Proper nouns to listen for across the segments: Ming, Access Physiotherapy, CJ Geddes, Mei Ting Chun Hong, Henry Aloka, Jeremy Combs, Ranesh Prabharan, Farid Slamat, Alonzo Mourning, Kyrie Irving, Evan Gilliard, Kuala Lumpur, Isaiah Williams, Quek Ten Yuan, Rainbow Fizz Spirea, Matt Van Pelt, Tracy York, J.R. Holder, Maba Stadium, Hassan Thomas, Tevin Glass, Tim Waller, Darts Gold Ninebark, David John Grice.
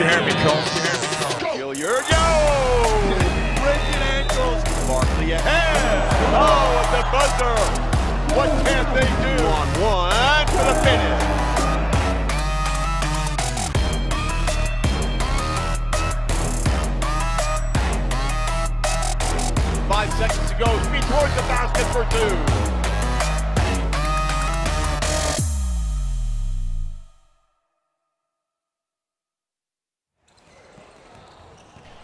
Jeremy Combs. Gilliard, yo! Breaking ankles. Barkley ahead. Oh, at the buzzer. What can they do? 1-1 for the finish. Seconds to go, speed towards the basket for two.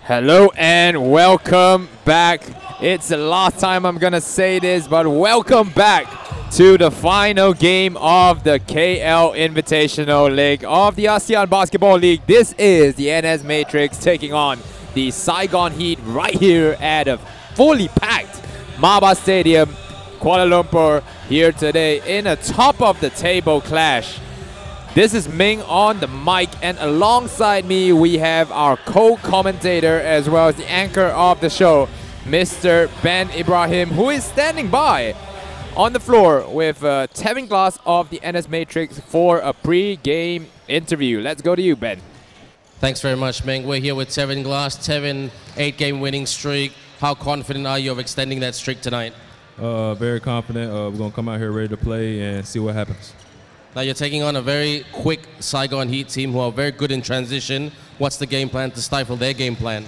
Hello and welcome back. It's the last time I'm gonna say this, but welcome back to the final game of the KL Invitational League of the ASEAN Basketball League. This is the NS Matrix taking on the Saigon Heat right here at a fully packed Maba Stadium, Kuala Lumpur, here today in a top of the table clash. This is Ming on the mic, and alongside me we have our co-commentator as well as the anchor of the show, Mr. Ben Ibrahim, who is standing by on the floor with Tevin Glass of the NS Matrix for a pre-game interview. Let's go to you, Ben. Thanks very much, Ming. We're here with Tevin Glass. Tevin, 8-game winning streak. How confident are you of extending that streak tonight? Very confident. We're going to come out here ready to play and see what happens. Now you're taking on a very quick Saigon Heat team who are very good in transition. What's the game plan to stifle their game plan?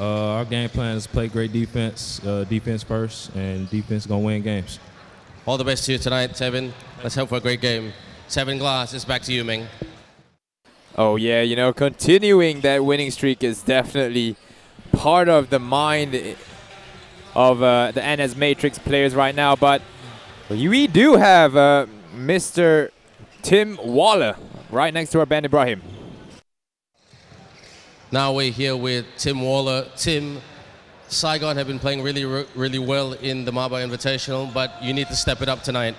Our game plan is play great defense, defense first, and defense going to win games. All the best to you tonight, Tevin. Let's hope for a great game. Tevin Glass, it's back to you, Ming. Oh, yeah, you know, continuing that winning streak is definitely part of the mind of the NS Matrix players right now, but we do have Mr. Tim Waller right next to our Ben Ibrahim. Now we're here with Tim Waller. Tim, Saigon have been playing really well in the Maba Invitational, but you need to step it up tonight.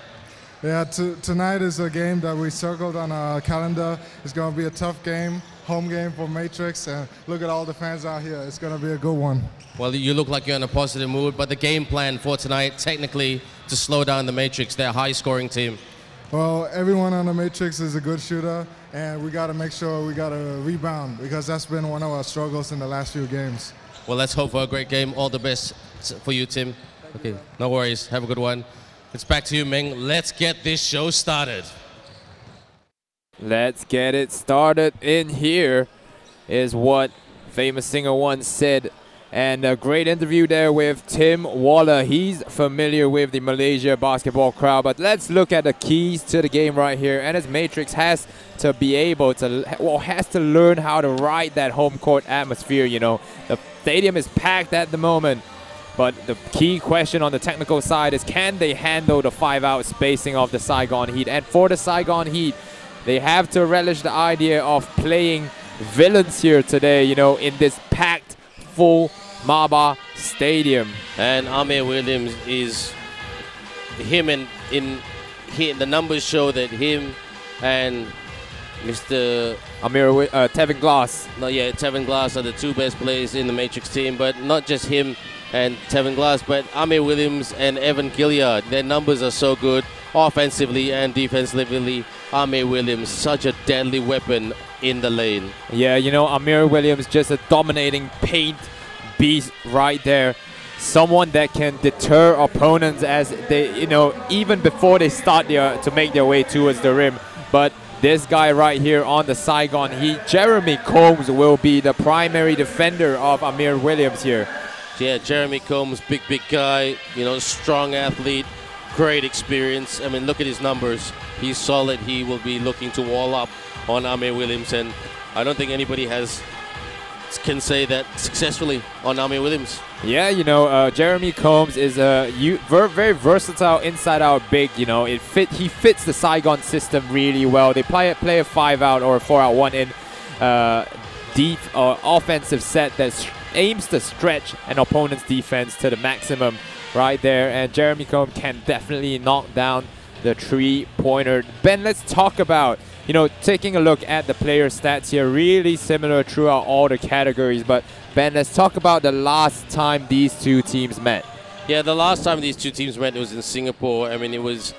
Yeah, tonight is a game that we circled on our calendar. It's going to be a tough game. Home game for Matrix, and look at all the fans out here. It's going to be a good one. Well, you look like you're in a positive mood, but the game plan for tonight, technically, to slow down the Matrix, their high-scoring team. Well, everyone on the Matrix is a good shooter, and we got to make sure we got to rebound, because that's been one of our struggles in the last few games. Well, let's hope for a great game. All the best for you, Tim. Okay, no worries. Have a good one. It's back to you, Ming. Let's get this show started. Let's get it started in here, is what famous singer once said. And a great interview there with Tim Waller. He's familiar with the Malaysia basketball crowd, but let's look at the keys to the game right here. And as Matrix has to be able to, well, has to learn how to ride that home court atmosphere, you know. The stadium is packed at the moment, but the key question on the technical side is, can they handle the 5-out spacing of the Saigon Heat? And for the Saigon Heat, they have to relish the idea of playing villains here today, you know, in this packed, full Maba Stadium. And Amir Williams is him, and the numbers show that him and Tevin Glass. No, yeah, Tevin Glass are the two best players in the Matrix team, but not just him and Tevin Glass, but Amir Williams and Evan Gilliard. Their numbers are so good offensively and defensively. Amir Williams, such a deadly weapon in the lane. Yeah, you know, Amir Williams, just a dominating paint beast right there. Someone that can deter opponents as they, you know, even before they start to make their way towards the rim. But this guy right here on the Saigon Heat, Jeremy Combs, will be the primary defender of Amir Williams here. Yeah, Jeremy Combs, big guy, you know, strong athlete. Great experience. I mean, look at his numbers. He's solid. He will be looking to wall up on Amir Williams, and I don't think anybody can say that successfully on Amir Williams. Yeah, you know, Jeremy Combs is a very versatile inside-out big. You know, he fits the Saigon system really well. They play a 5-out or a 4-out 1-in deep offensive set that aims to stretch an opponent's defense to the maximum. Right there, and Jeremy Combs can definitely knock down the three-pointer. Ben, let's talk about, you know, taking a look at the player stats here, really similar throughout all the categories, but Ben, let's talk about the last time these two teams met. Yeah, the last time these two teams met, it was in Singapore. I mean, it was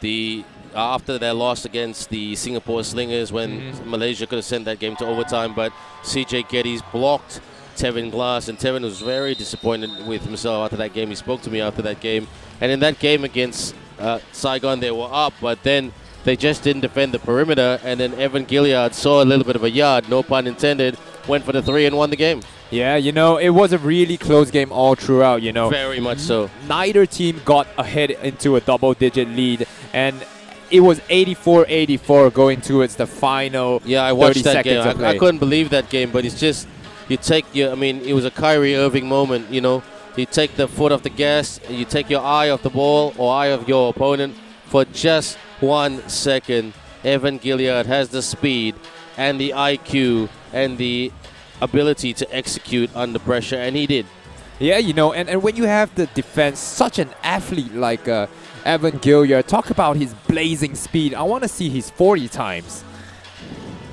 the after their loss against the Singapore Slingers when Malaysia could have sent that game to overtime, but CJ Geddes blocked Tevin Glass, and Tevin was very disappointed with himself after that game. He spoke to me after that game, and in that game against Saigon, they were up, but then they just didn't defend the perimeter, and then Evan Gilliard saw a little bit of a yard, no pun intended, went for the three and won the game. Yeah, you know, it was a really close game all throughout, you know. Very much so. Neither team got ahead into a double-digit lead, and it was 84-84 going towards the final 30 seconds of play. Yeah, I watched that game. I couldn't believe that game, but it's just, you take your, I mean, it was a Kyrie Irving moment, you know. You take the foot off the gas, and you take your eye off the ball or eye of your opponent for just 1 second. Evan Gilliard has the speed and the IQ and the ability to execute under pressure, and he did. Yeah, you know, and when you have the defense, such an athlete like Evan Gilliard, talk about his blazing speed. I want to see his 40 times.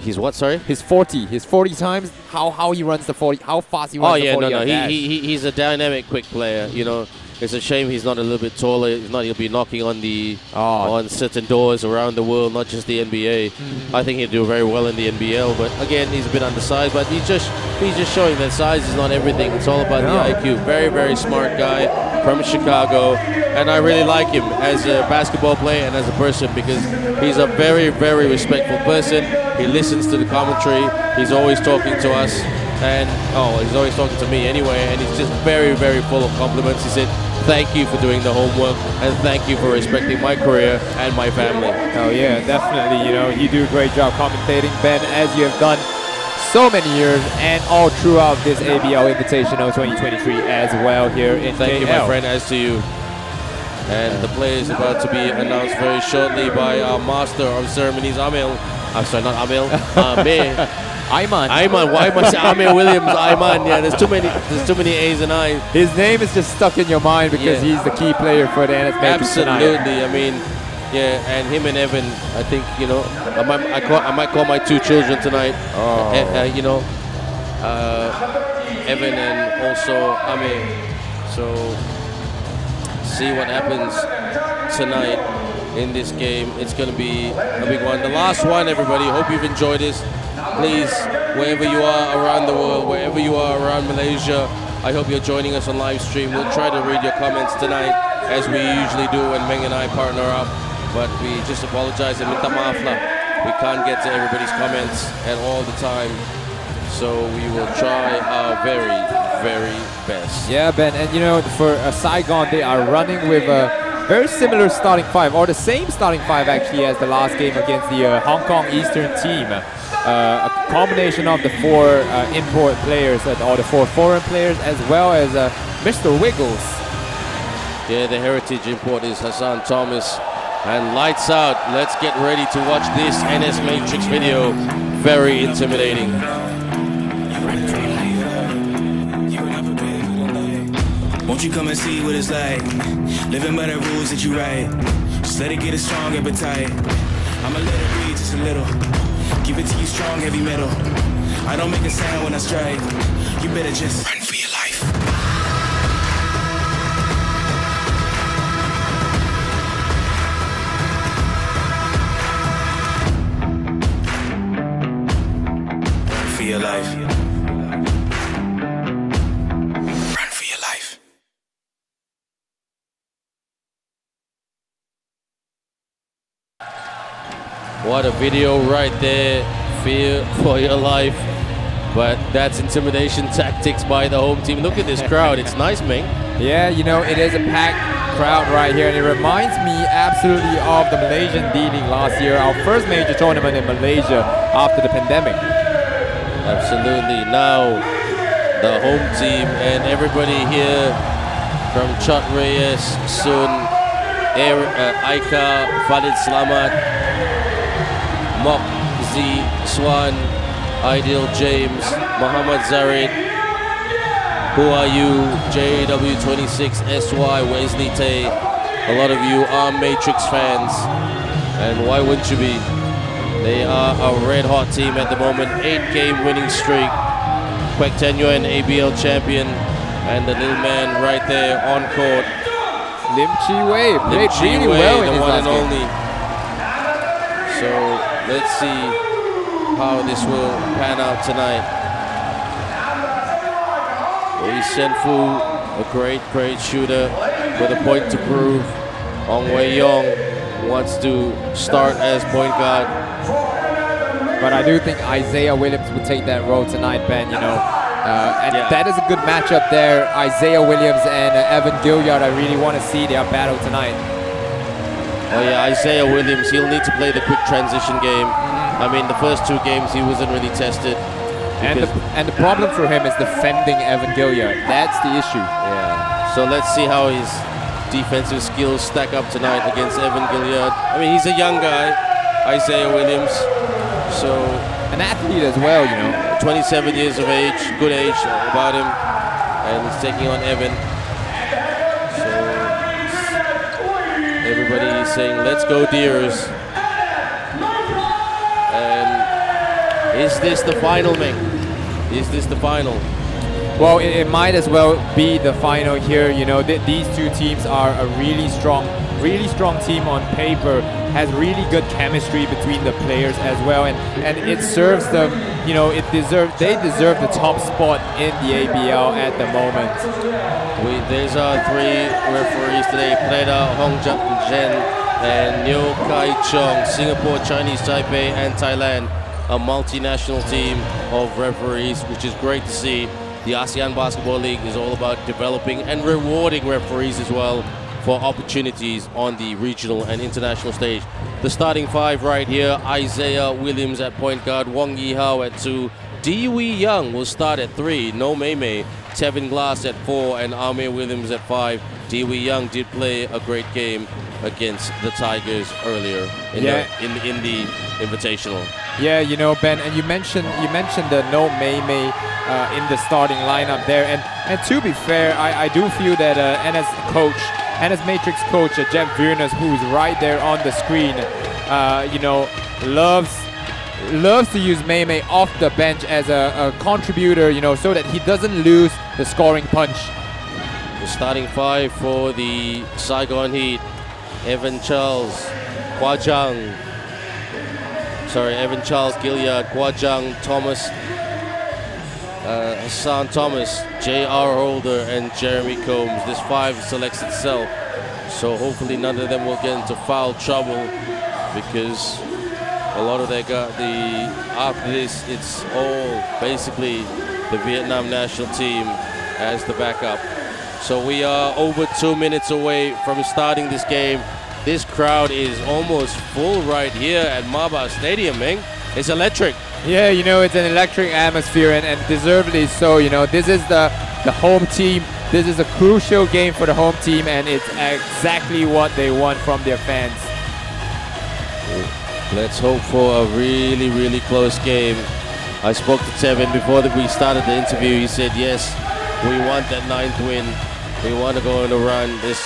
His what, sorry? His 40. His 40 times, how he runs the 40, how fast he runs the 40. Oh, yeah, no, he's a dynamic, quick player, you know. It's a shame he's not a little bit taller. If not, he'll be knocking on the on certain doors around the world, not just the NBA. I think he'll do very well in the NBL, but again, he's a bit undersized, but he's just showing that size is not everything. It's all about the IQ. Very, very smart guy from Chicago, and I really like him as a basketball player and as a person, because he's a very, very respectful person. He listens to the commentary. He's always talking to us, and he's always talking to me anyway, and he's just very, very full of compliments. He said, "Thank you for doing the homework, and thank you for respecting my career and my family." Oh yeah, definitely. You know, you do a great job commentating, Ben, as you have done so many years and all throughout this ABL Invitational 2023 as well here in KL. Thank you, my friend, as to you. And the play is about to be announced very shortly by our master of ceremonies, Ayman. Why must Amir Williams? Ayman. Yeah, there's too many A's and I's. His name is just stuck in your mind because he's the key player for the NS Matrix. Absolutely. I mean, and him and Evan. I think, you know, I might call my two children tonight. You know, Evan and also Amir. So see what happens tonight in this game. It's going to be a big one. The last one, everybody. Hope you've enjoyed this. Please, wherever you are around the world, wherever you are around Malaysia, I hope you're joining us on live stream. We'll try to read your comments tonight, as we usually do when Ming and I partner up. But we just apologize and minta maaf lah. We can't get to everybody's comments at all the time. So we will try our very, very best. Yeah, Ben, and you know, for Saigon, they are running with a very similar starting five, or the same starting five actually, as the last game against the Hong Kong Eastern team. A combination of the four import players, or the four foreign players, as well as Mr. Wiggles. Yeah, the heritage import is Hassan Thomas. And lights out. Let's get ready to watch this NS Matrix video. Very intimidating. Won't you come and see what it's like? Living by the rules that you write. Just let it get a strong appetite. I'ma let it breathe just a little. Give it to you strong, heavy metal. I don't make a sound when I strike. You better just run for your life. Run for your life. Run for your life. What a video right there, fear for your life. But that's intimidation tactics by the home team. Look at this crowd, it's nice, Ming. Yeah, you know, it is a packed crowd right here, and it reminds me absolutely of the Malaysian D-League last year, our first major tournament in Malaysia after the pandemic. Absolutely. Now, the home team and everybody here from Chot Reyes, Sun, Aika, Khalid Slamat, Mok Z Swan, Ideal James, Muhammad Zarid, Who Are You, JW26SY, Wesley Tay. A lot of you are Matrix fans, and why wouldn't you be? They are a red hot team at the moment. 8-game winning streak. Quek Ten Yuan, ABL champion, and the little man right there on court, Lim Chi Wei, played really well in the one and only. So let's see how this will pan out tonight. Oi Xian Fu, a great shooter with a point to prove. Ong Wei Yong wants to start as point guard. But I do think Isaiah Williams will take that role tonight, Ben, you know. That is a good matchup there. Isaiah Williams and Evan Gilliard, I really want to see their battle tonight. Oh yeah, Isaiah Williams, he'll need to play the quick transition game. I mean, the first two games he wasn't really tested. And the problem for him is defending Evan Gilliard. That's the issue. Yeah. So let's see how his defensive skills stack up tonight against Evan Gilliard. I mean, he's a young guy, Isaiah Williams. So an athlete as well, you know. 27 years of age, good age about him, and he's taking on Evan. So everybody is saying, let's go Deers. And is this the final, Ming? Is this the final? Well, it might as well be the final here. You know, these two teams are a really strong team on paper, has really good chemistry between the players as well, and it serves them, you know, they deserve the top spot in the ABL at the moment. There's our three referees today, Preda, Hong Jung Jen, and Neo Kai Chong, Singapore, Chinese Taipei, and Thailand, a multinational team of referees, which is great to see. The ASEAN Basketball League is all about developing and rewarding referees as well for opportunities on the regional and international stage. The starting five right here: Isaiah Williams at point guard, Wong Yi Hao at 2, Dewey Young will start at 3, No Mei Mei, Tevin Glass at 4, and Amir Williams at 5. Dewey Young did play a great game against the Tigers earlier in the Invitational. Yeah, you know, Ben, and you mentioned the No Mei Mei in the starting lineup there, and to be fair, I do feel that NS Matrix coach Jeff Viernes, who's right there on the screen, you know, loves to use Mei Mei off the bench as a contributor, you know, so that he doesn't lose the scoring punch. The starting five for the Saigon Heat: Evan Charles, Gilliard, Kua Zhang, Thomas, Hassan Thomas, J.R. Holder, and Jeremy Combs. This five selects itself, so hopefully none of them will get into foul trouble, because a lot of their after this, it's all basically the Vietnam national team as the backup. So we are over 2 minutes away from starting this game. This crowd is almost full right here at Maba Stadium, Ming. It's electric. Yeah, you know, it's an electric atmosphere, and deservedly so. You know, this is the home team. This is a crucial game for the home team, and it's exactly what they want from their fans. Let's hope for a really close game. I spoke to Tevin before we started the interview. He said, yes, we want that 9th win. We want to go on a run. There's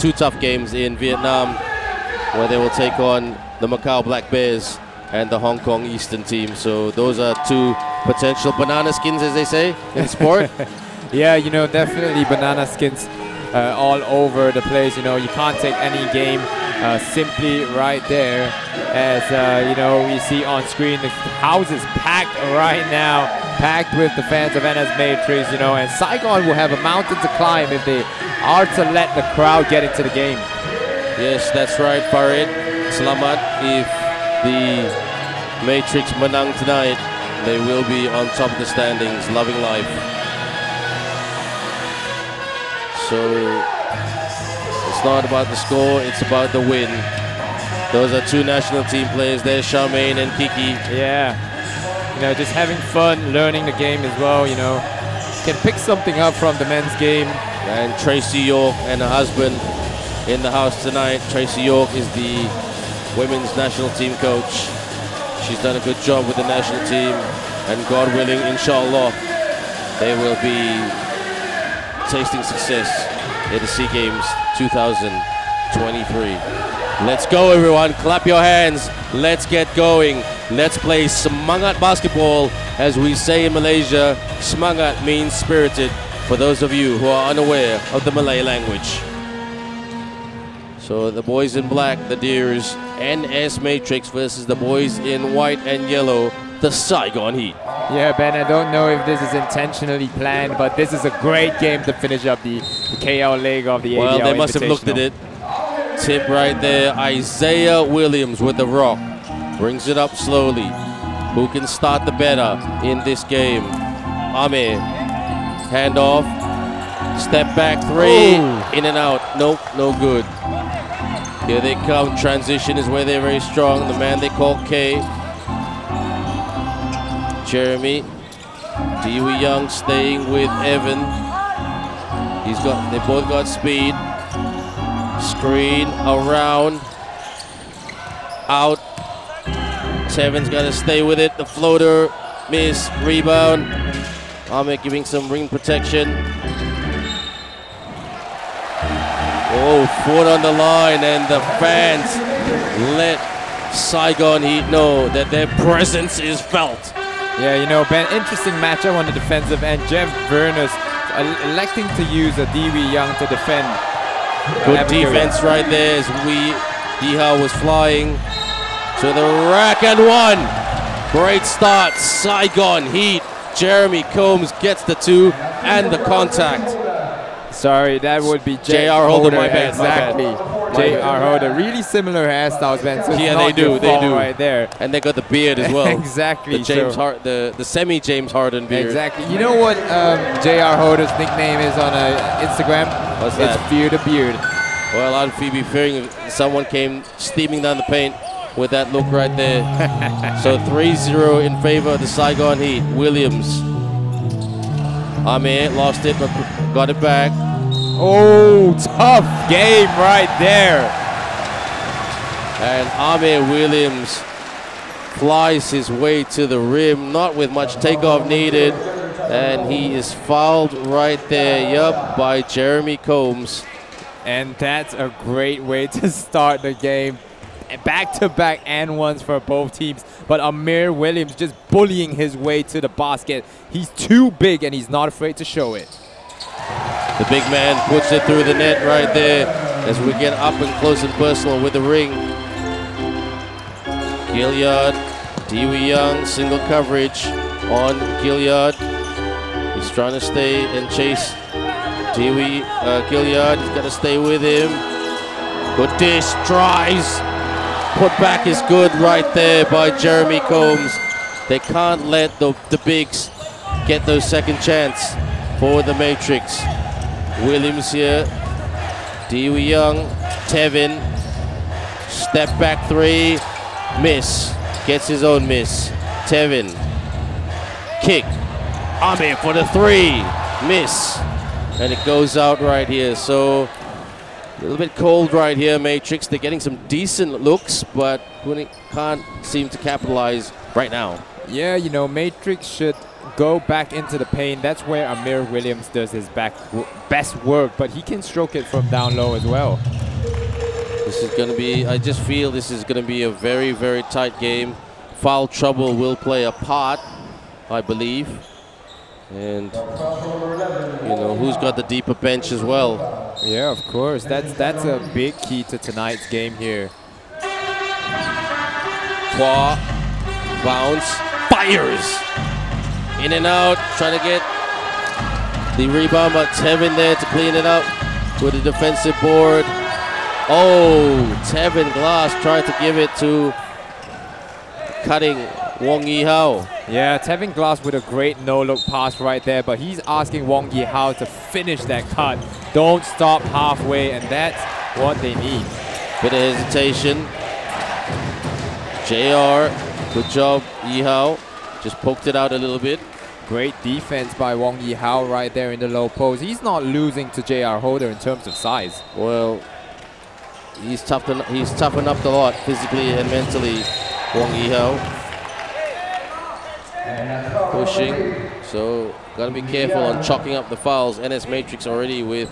two tough games in Vietnam, where they will take on the Macau Black Bears and the Hong Kong Eastern team. So those are two potential banana skins, as they say in sport. Yeah, you know, definitely banana skins all over the place. You know, you can't take any game simply right there. As, you know, we see on screen, the house is packed right now, packed with the fans of NS Matrix, you know, and Saigon will have a mountain to climb if they are to let the crowd get into the game. Yes, that's right, Farid. Selamat. If the Matrix menang tonight, they will be on top of the standings, loving life. So it's not about the score, it's about the win. Those are two national team players there, Charmaine and Kiki. Yeah, you know, just having fun, learning the game as well, you know. Can pick something up from the men's game. And Tracy York and her husband in the house tonight. Tracy York is the women's national team coach. She's done a good job with the national team, and God willing, inshallah, they will be tasting success at the SEA Games 2023. Let's go, everyone. Clap your hands. Let's get going. Let's play semangat basketball. As we say in Malaysia, semangat means spirited, for those of you who are unaware of the Malay language. So the boys in black, the Deers, NS Matrix versus the boys in white and yellow, the Saigon Heat. Yeah, Ben, I don't know if this is intentionally planned, but this is a great game to finish up the KL leg of the ABL Invitational. Well, they must have looked at it. Tip right there, Isaiah Williams with the rock. Brings it up slowly. Who can start the better in this game? Amir. Hand off. Step back three. Ooh. In and out. Nope, no good. Here they come. Transition is where they're very strong. The man they call K. Jeremy. Dewey Young staying with Evan. They both got speed. Screen around. Out. Tevin's got to stay with it. The floater. Miss. Rebound. Ahmed giving some ring protection. Oh, foot on the line, and the fans let Saigon Heat know that their presence is felt. Yeah, you know, Ben, interesting matchup on the defensive end. Jeff Viernes electing to use a Dewey Young to defend. Good defense right there as Yi Hao was flying to the rack and one. Great start, Saigon Heat. Jeremy Combs gets the two and the contact. Sorry, that would be J.R. Holder, my bad. Exactly. J.R. Holder, really similar hairstyles, man. So yeah, they do right there. And they got the beard as well. Exactly. The James the semi James Harden beard. Exactly. You know what J.R. Holder's nickname is on Instagram? What's that? It's Fear the Beard. Well, I'd be fearing if someone came steaming down the paint with that look right there. So 3-0 in favor of the Saigon Heat. Williams. Amir lost it, but got it back. Oh, tough game right there. And Amir Williams flies his way to the rim, not with much takeoff needed. And he is fouled right there, yup, by Jeremy Combs. And that's a great way to start the game. Back-to-back and ones for both teams, but Amir Williams just bullying his way to the basket. He's too big and he's not afraid to show it. The big man puts it through the net right there as we get up and close and personal with the ring. Gilliard, Dewey Young, single coverage on Gilliard. He's trying to stay and chase Dewey Gilliard. He's got to stay with him. But this tries. Put back is good right there by Jeremy Combs. They can't let the bigs get those second chance for the Matrix. Williams here. Dewey Young. Tevin. Step back three. Miss. Gets his own miss. Tevin. Kick. Amir for the three. Miss. And it goes out right here. So a little bit cold right here, Matrix. They're getting some decent looks, but can't seem to capitalize right now. Yeah, you know, Matrix should go back into the paint. That's where Amir Williams does his best work, but he can stroke it from down low as well. This is going to be, I just feel this is going to be a very, very tight game. Foul trouble will play a part, I believe. And, you know, who's got the deeper bench as well? Yeah, of course. That's a big key to tonight's game here. Qua bounce, fires in and out, trying to get the rebound, but Tevin there to clean it up with a defensive board. Oh, Tevin Glass tried to give it to cutting Wong Yi Hao. Yeah, Tevin Glass with a great no-look pass right there, but he's asking Wong Yi Hao to finish that cut. Don't stop halfway, and that's what they need. Bit of hesitation. JR, good job, Yi Hao. Just poked it out a little bit. Great defense by Wong Yi Hao right there in the low post. He's not losing to JR Holder in terms of size. Well, he's toughened up a lot physically and mentally, Wong Yi Hao. Pushing, so gotta be careful on chalking up the fouls. NS Matrix already with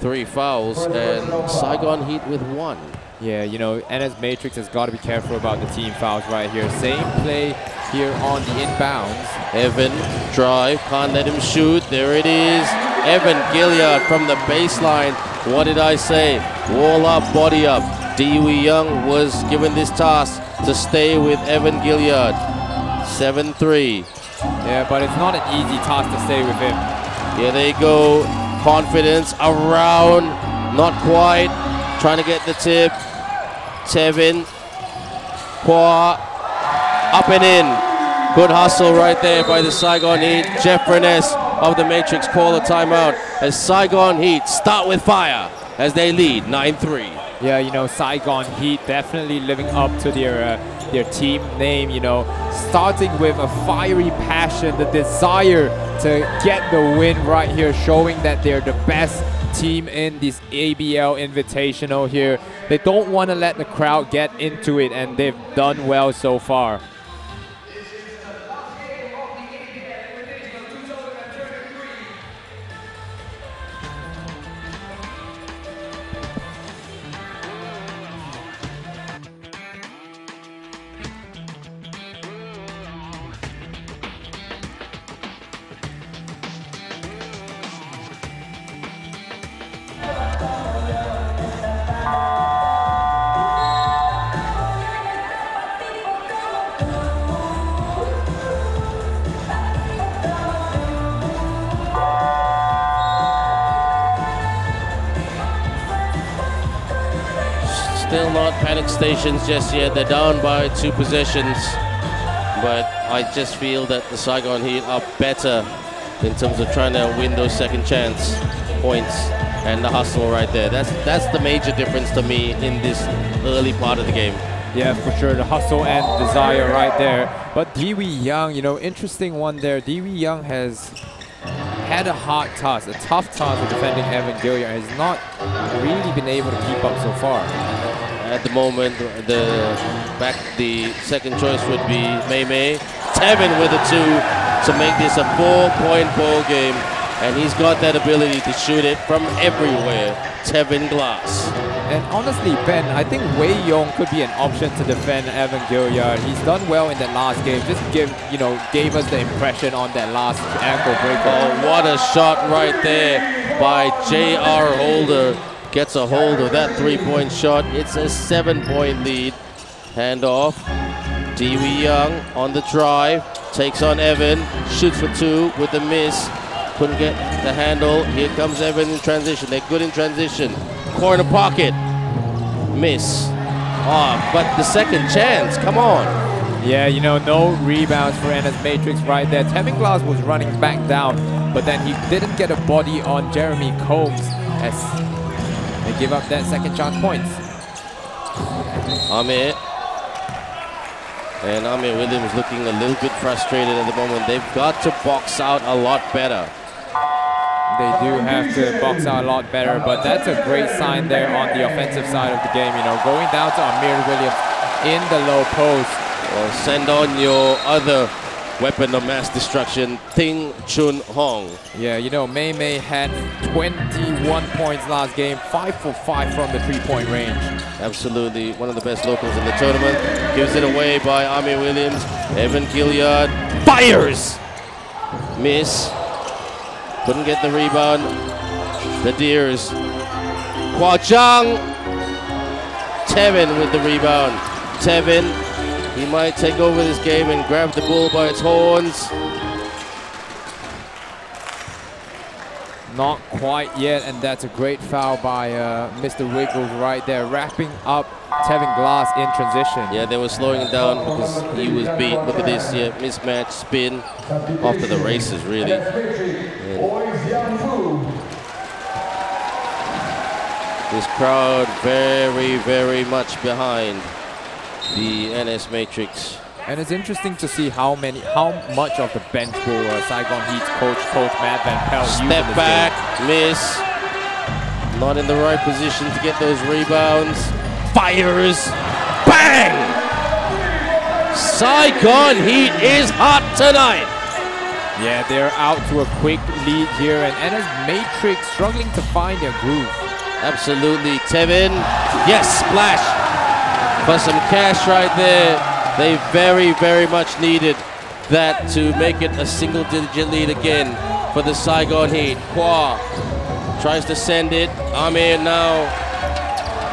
3 fouls and Saigon Heat with 1. Yeah, you know, NS Matrix has got to be careful about the team fouls right here. Same play here on the inbounds. Evan drive, can't let him shoot. There it is. Evan Gilliard from the baseline. What did I say? Wall up, body up. Dewey Young was given this task to stay with Evan Gilliard. 7-3. Yeah, but it's not an easy task to stay with him. Here they go. Confidence around. Not quite. Trying to get the tip. Tevin. Qua. Up and in. Good hustle right there by the Saigon Heat. Jeff Viernes of the Matrix call a timeout as Saigon Heat start with fire as they lead 9-3. Yeah, you know, Saigon Heat definitely living up to their team name, you know, starting with a fiery passion, the desire to get the win right here, showing that they're the best team in this ABL Invitational here. They don't want to let the crowd get into it, and they've done well so far. Stations just yet. They're down by 2 possessions, but I just feel that the Saigon Heat are better in terms of trying to win those second chance points and the hustle right there. That's the major difference to me in this early part of the game. Yeah, for sure, the hustle and desire right there. But Dewey Young, you know, interesting one there. Dewey Young has had a hard task, a tough task of defending Evan Gilliard, and has not really been able to keep up so far. At the moment, the second choice would be Mei. Tevin with a 2 to make this a 4-point ball game, and he's got that ability to shoot it from everywhere. Tevin Glass. And honestly, Ben, I think Wei Yong could be an option to defend Evan Gilliard. He's done well in that last game. Just gave us the impression on that last ankle breaker. Oh, what a shot right there by J.R. Holder. Gets a hold of that 3-point shot. It's a 7-point lead. Handoff. Dewey Young on the drive. Takes on Evan. Shoots for 2 with a miss. Couldn't get the handle. Here comes Evan in transition. They're good in transition. Corner pocket. Miss. Ah, but the second chance. Come on. Yeah, you know, no rebounds for NS Matrix right there. Tevin Glass was running back down, but then he didn't get a body on Jeremy Combs as they give up that second chance points. Amir. And Amir Williams looking a little bit frustrated at the moment. They've got to box out a lot better. They do have to box out a lot better, but that's a great sign there on the offensive side of the game. You know, going down to Amir Williams in the low post. Well, send on your other weapon of mass destruction, Ting Chun Hong. Yeah, you know, Mei had 21 points last game, 5 for 5 from the 3-point range. Absolutely, one of the best locals in the tournament. Gives it away by Amir Williams. Evan Gilliard fires! Miss. Couldn't get the rebound. The Deers. Kua Zhang. Tevin with the rebound. Tevin. He might take over this game and grab the bull by its horns. Not quite yet, and that's a great foul by Mr. Wiggles right there, wrapping up Tevin Glass in transition. Yeah, they were slowing him down because he was beat. Look at this here, mismatch, spin, off to the races, really. Yeah. This crowd very, very much behind the NS Matrix. And it's interesting to see how much of the bench will Saigon Heat's coach Matt Van Pelt use. Step back, miss. Not in the right position to get those rebounds. Fires, bang! Saigon Heat is hot tonight. Yeah, they're out to a quick lead here, and NS Matrix struggling to find their groove. Absolutely, Tevin. Yes, splash. But some cash right there. They very, very much needed that to make it a single-digit lead again for the Saigon Heat. Kwa tries to send it. Amir now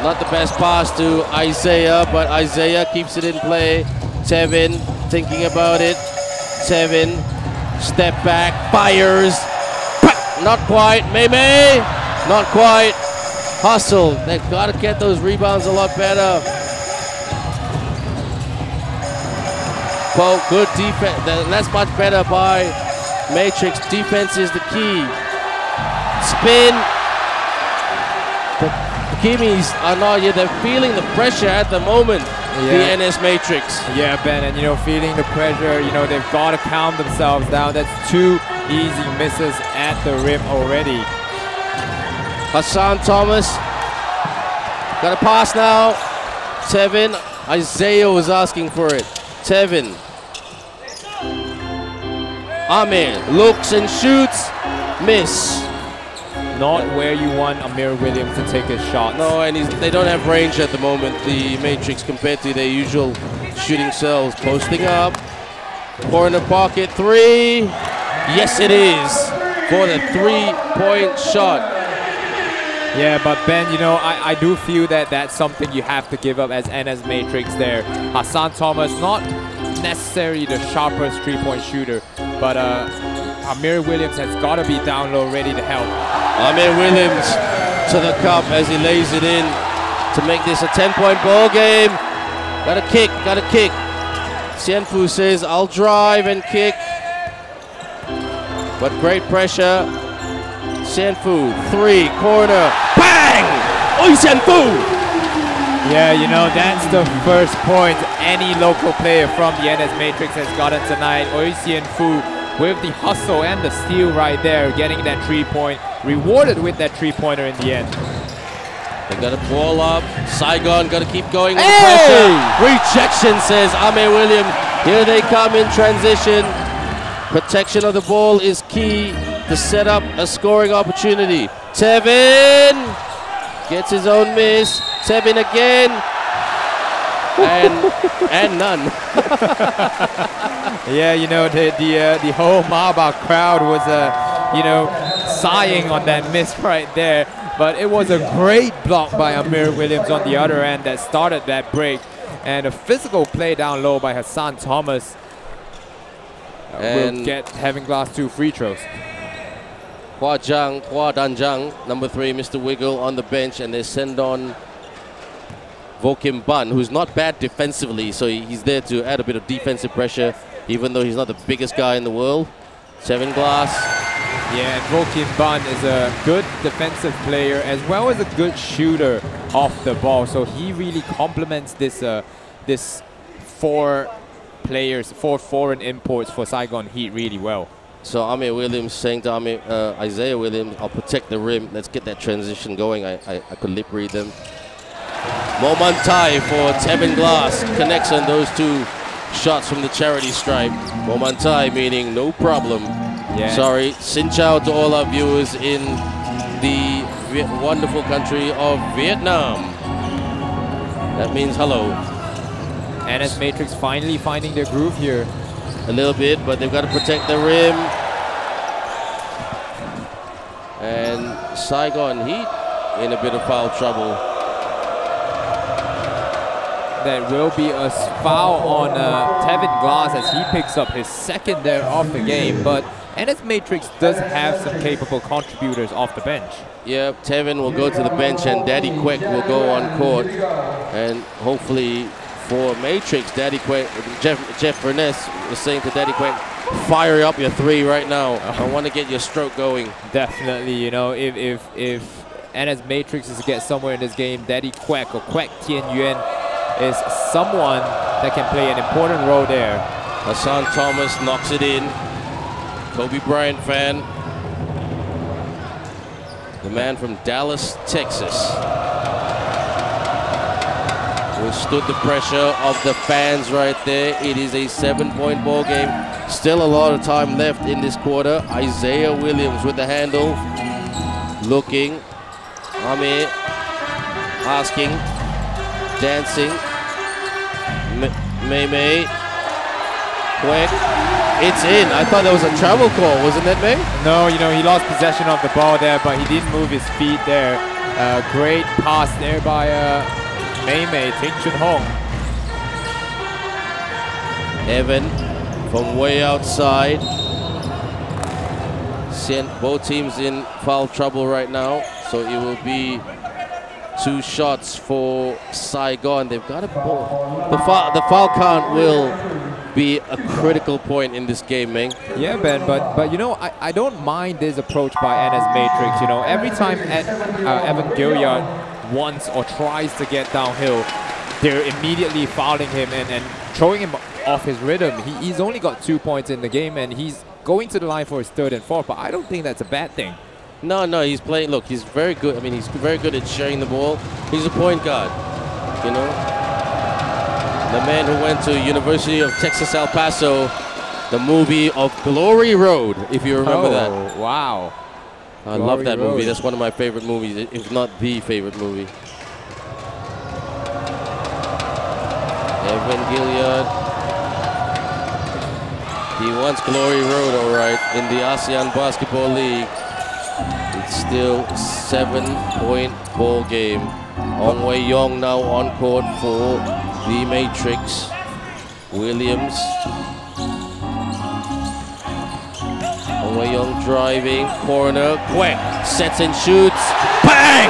Not the best pass to Isaiah, but Isaiah keeps it in play. Tevin thinking about it. Tevin, step back, fires. Not quite, Maymay. Not quite. Hustle. They've got to get those rebounds a lot better. Well, good defense. That's much better by Matrix. Defense is the key. Spin. The Kiwis are not yet. They're feeling the pressure at the moment. Yeah. The NS Matrix. Yeah, Ben, and you know, feeling the pressure. You know, they've got to calm themselves down. That's two easy misses at the rim already. Hassan Thomas got a pass now. Tevin, Isaiah was asking for it. Tevin, Amir looks and shoots, miss. Not where you want Amir Williams to take his shot. No, and they don't have range at the moment, the Matrix, compared to their usual shooting cells. Posting up, corner pocket three. Yes, it is for the three-point shot. Yeah, but Ben, you know, I do feel that that's something you have to give up as NS Matrix there. Hassan Thomas, not necessarily the sharpest three-point shooter, but Amir Williams has got to be down low, ready to help. Amir Williams to the cup as he lays it in to make this a 10-point ball game. Got a kick, got a kick. Xian Fu says, I'll drive and kick. But great pressure. Xian Fu, three, corner, bang! Oi Xian Fu! Yeah, you know, that's the first point any local player from the NS Matrix has gotten tonight. Oi Xian Fu with the hustle and the steal right there, getting that three-point, rewarded with that three-pointer in the end. They got a ball up. Saigon got to keep going with pressure. Rejection, says Amir Williams. Here they come in transition. Protection of the ball is key to set up a scoring opportunity. Tevin gets his own miss. Tevin again. And none. Yeah, you know, the whole Maba crowd was, you know, sighing on that miss right there. But it was a great block by Amir Williams on the other end that started that break. And a physical play down low by Hassan Thomas. And will get Tevin Glass two free throws. Kua Zhang, Kua Danjang, number three, Mr. Wiggle on the bench, and they send on Vo Kim Ban, who's not bad defensively, so he's there to add a bit of defensive pressure, even though he's not the biggest guy in the world. Tevin Glass. Yeah, and Vo Kim Ban is a good defensive player as well as a good shooter off the ball, so he really complements this, this four players, for foreign imports for Saigon Heat really well. So Amir Williams saying to Isaiah Williams, I'll protect the rim. Let's get that transition going. I could lip read them. Momentai for Tevin Glass. Connects on those two shots from the charity stripe. Momentai meaning no problem. Yeah. Sorry. Xin chào to all our viewers in the wonderful country of Vietnam. That means hello. NS Matrix finally finding their groove here. A little bit, but they've got to protect the rim. And Saigon Heat in a bit of foul trouble. That will be a foul on Tevin Glass as he picks up his second there off the game. But NS Matrix does have some capable contributors off the bench. Yeah, Tevin will go to the bench and Daddy Quek will go on court. And hopefully, for Matrix, Daddy Quek, Jeff Viernes was saying to Daddy Quek, fire up your three right now. I want to get your stroke going. Definitely, you know, if NS Matrix is to get somewhere in this game, Daddy Quek or Quek Ten Yuan is someone that can play an important role there. Hassan Thomas knocks it in. Kobe Bryant fan. The man from Dallas, Texas. Withstood the pressure of the fans right there. It is a 7-point ball game. Still a lot of time left in this quarter. Isaiah Williams with the handle. Looking. Amir asking. Dancing. Maymay. Quick. It's in. I thought that was a travel call, wasn't it, May? No, you know, he lost possession of the ball there, but he didn't move his feet there. Great pass there by Mei Ting Chun Hong. Evan from way outside. Sent both teams in foul trouble right now, so it will be two shots for Saigon. They've got a ball. The foul count will be a critical point in this game, Ming. Yeah, Ben, but you know, I don't mind this approach by NS Matrix. You know, every time Evan Gilliard wants or tries to get downhill, they're immediately fouling him and throwing him off his rhythm. He's only got 2 points in the game, and he's going to the line for his third and fourth, but I don't think that's a bad thing. No, he's playing, look, he's very good. I mean, he's very good at sharing the ball. He's a point guard, you know. The man who went to University of Texas, El Paso, the movie of Glory Road, if you remember that. Oh, wow. I love that movie. That's one of my favorite movies, if not the favorite movie. Evan Gilliard. He wants Glory Road, all right, in the ASEAN Basketball League. It's still 7-point ball game. Ong Wei Yong now on court for the Matrix. Williams. Ong Wei Yong driving, corner, Quek sets and shoots, bang!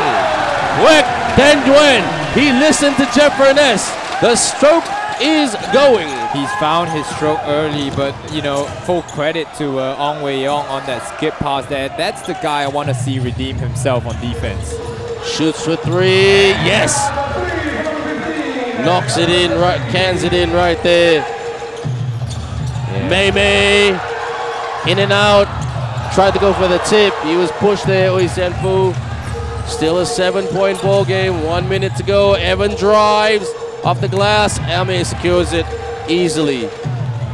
Quek Ten Yuan, he listened to Jeff Viernes. The stroke is going. He's found his stroke early, but you know, full credit to Ong Wei Yong on that skip pass there. That's the guy I want to see redeem himself on defense. Shoots for three, yes! Knocks it in, right, cans it in right there. Yeah. Mei, in and out. Tried to go for the tip, he was pushed there, Oi Xian Fu. Still a 7-point ball game, 1 minute to go. Evan drives off the glass, Amir secures it easily.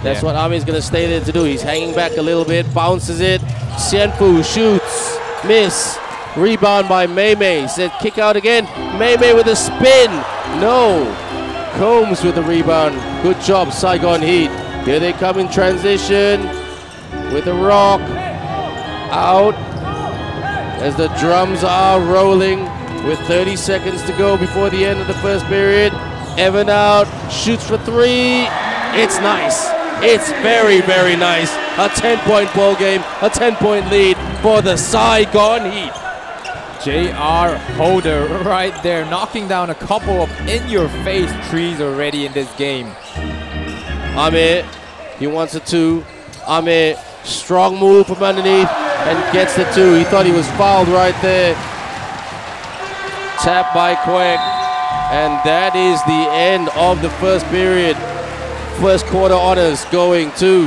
That's what Amir's going to stay there to do. He's hanging back a little bit, bounces it. Xian Fu shoots, miss. Rebound by Mei, said kick out again. Mei with a spin, no. Combs with the rebound. Good job, Saigon Heat. Here they come in transition with a rock. Out as the drums are rolling with 30 seconds to go before the end of the first period. Evan out, shoots for three. It's nice. It's very, very nice. A 10-point ball game, a 10-point lead for the Saigon Heat. J.R. Holder right there, knocking down a couple of in-your-face threes already in this game. Amir, he wants a two. Amir, strong move from underneath and gets the two. He thought he was fouled right there. Tap by Quek. And that is the end of the first period. First quarter honors going to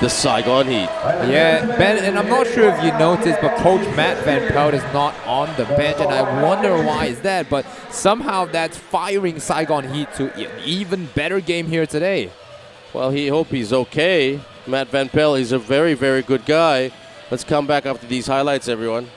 the Saigon Heat. Yeah, Ben, and I'm not sure if you noticed, but Coach Matt Van Pelt is not on the bench, and I wonder why is that, but somehow that's firing Saigon Heat to an even better game here today. Well, he hope he's okay. Matt Van Pelt is a very, very good guy. Let's come back after these highlights, everyone.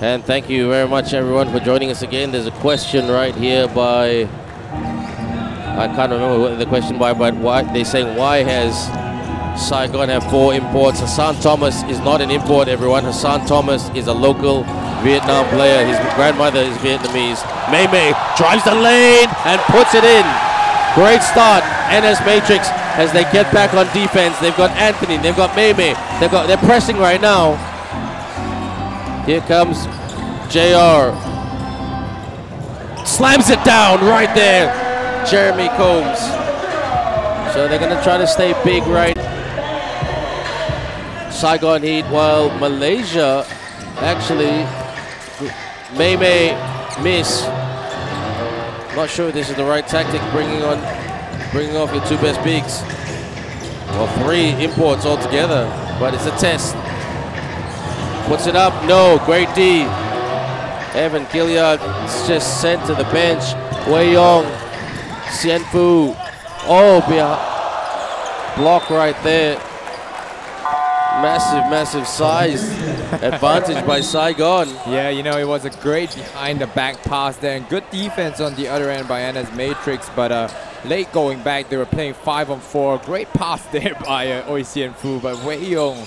And thank you very much, everyone, for joining us again. There's a question right here by, I can't remember what the question by, but why, they're saying, why has Saigon have 4 imports? Hassan Thomas is not an import, everyone. Hassan Thomas is a local Vietnam player. His grandmother is Vietnamese. Mei Mei drives the lane and puts it in. Great start, NS Matrix, as they get back on defense. They've got Anthony, they've got Mei Mei, they've got, they're pressing right now. Here comes J.R. Slams it down right there, Jeremy Combs. So they're going to try to stay big right. Saigon Heat, while Malaysia actually may miss. Not sure if this is the right tactic, bringing off your two best bigs. Well, 3 imports altogether, but it's a test. Puts it up, no, great D. Evan Gilliard is just sent to the bench. Wei Yong, Xian Fu, oh, be a block right there. Massive, massive size advantage by Saigon. Yeah, you know, it was a great behind the back pass there, and good defense on the other end by NS Matrix, but late going back, they were playing 5-on-4. Great pass there by Oi Xian Fu, but Wei Yong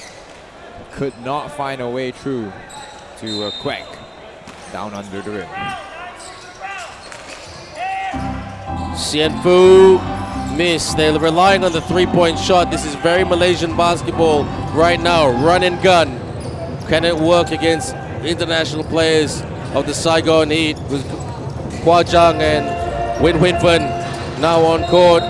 could not find a way through to Quek down under the rim. Xian Fu missed. They're relying on the three-point shot. This is very Malaysian basketball right now. Run and gun. Can it work against international players of the Saigon Heat? With Kua Zhang and Win Winfern now on court.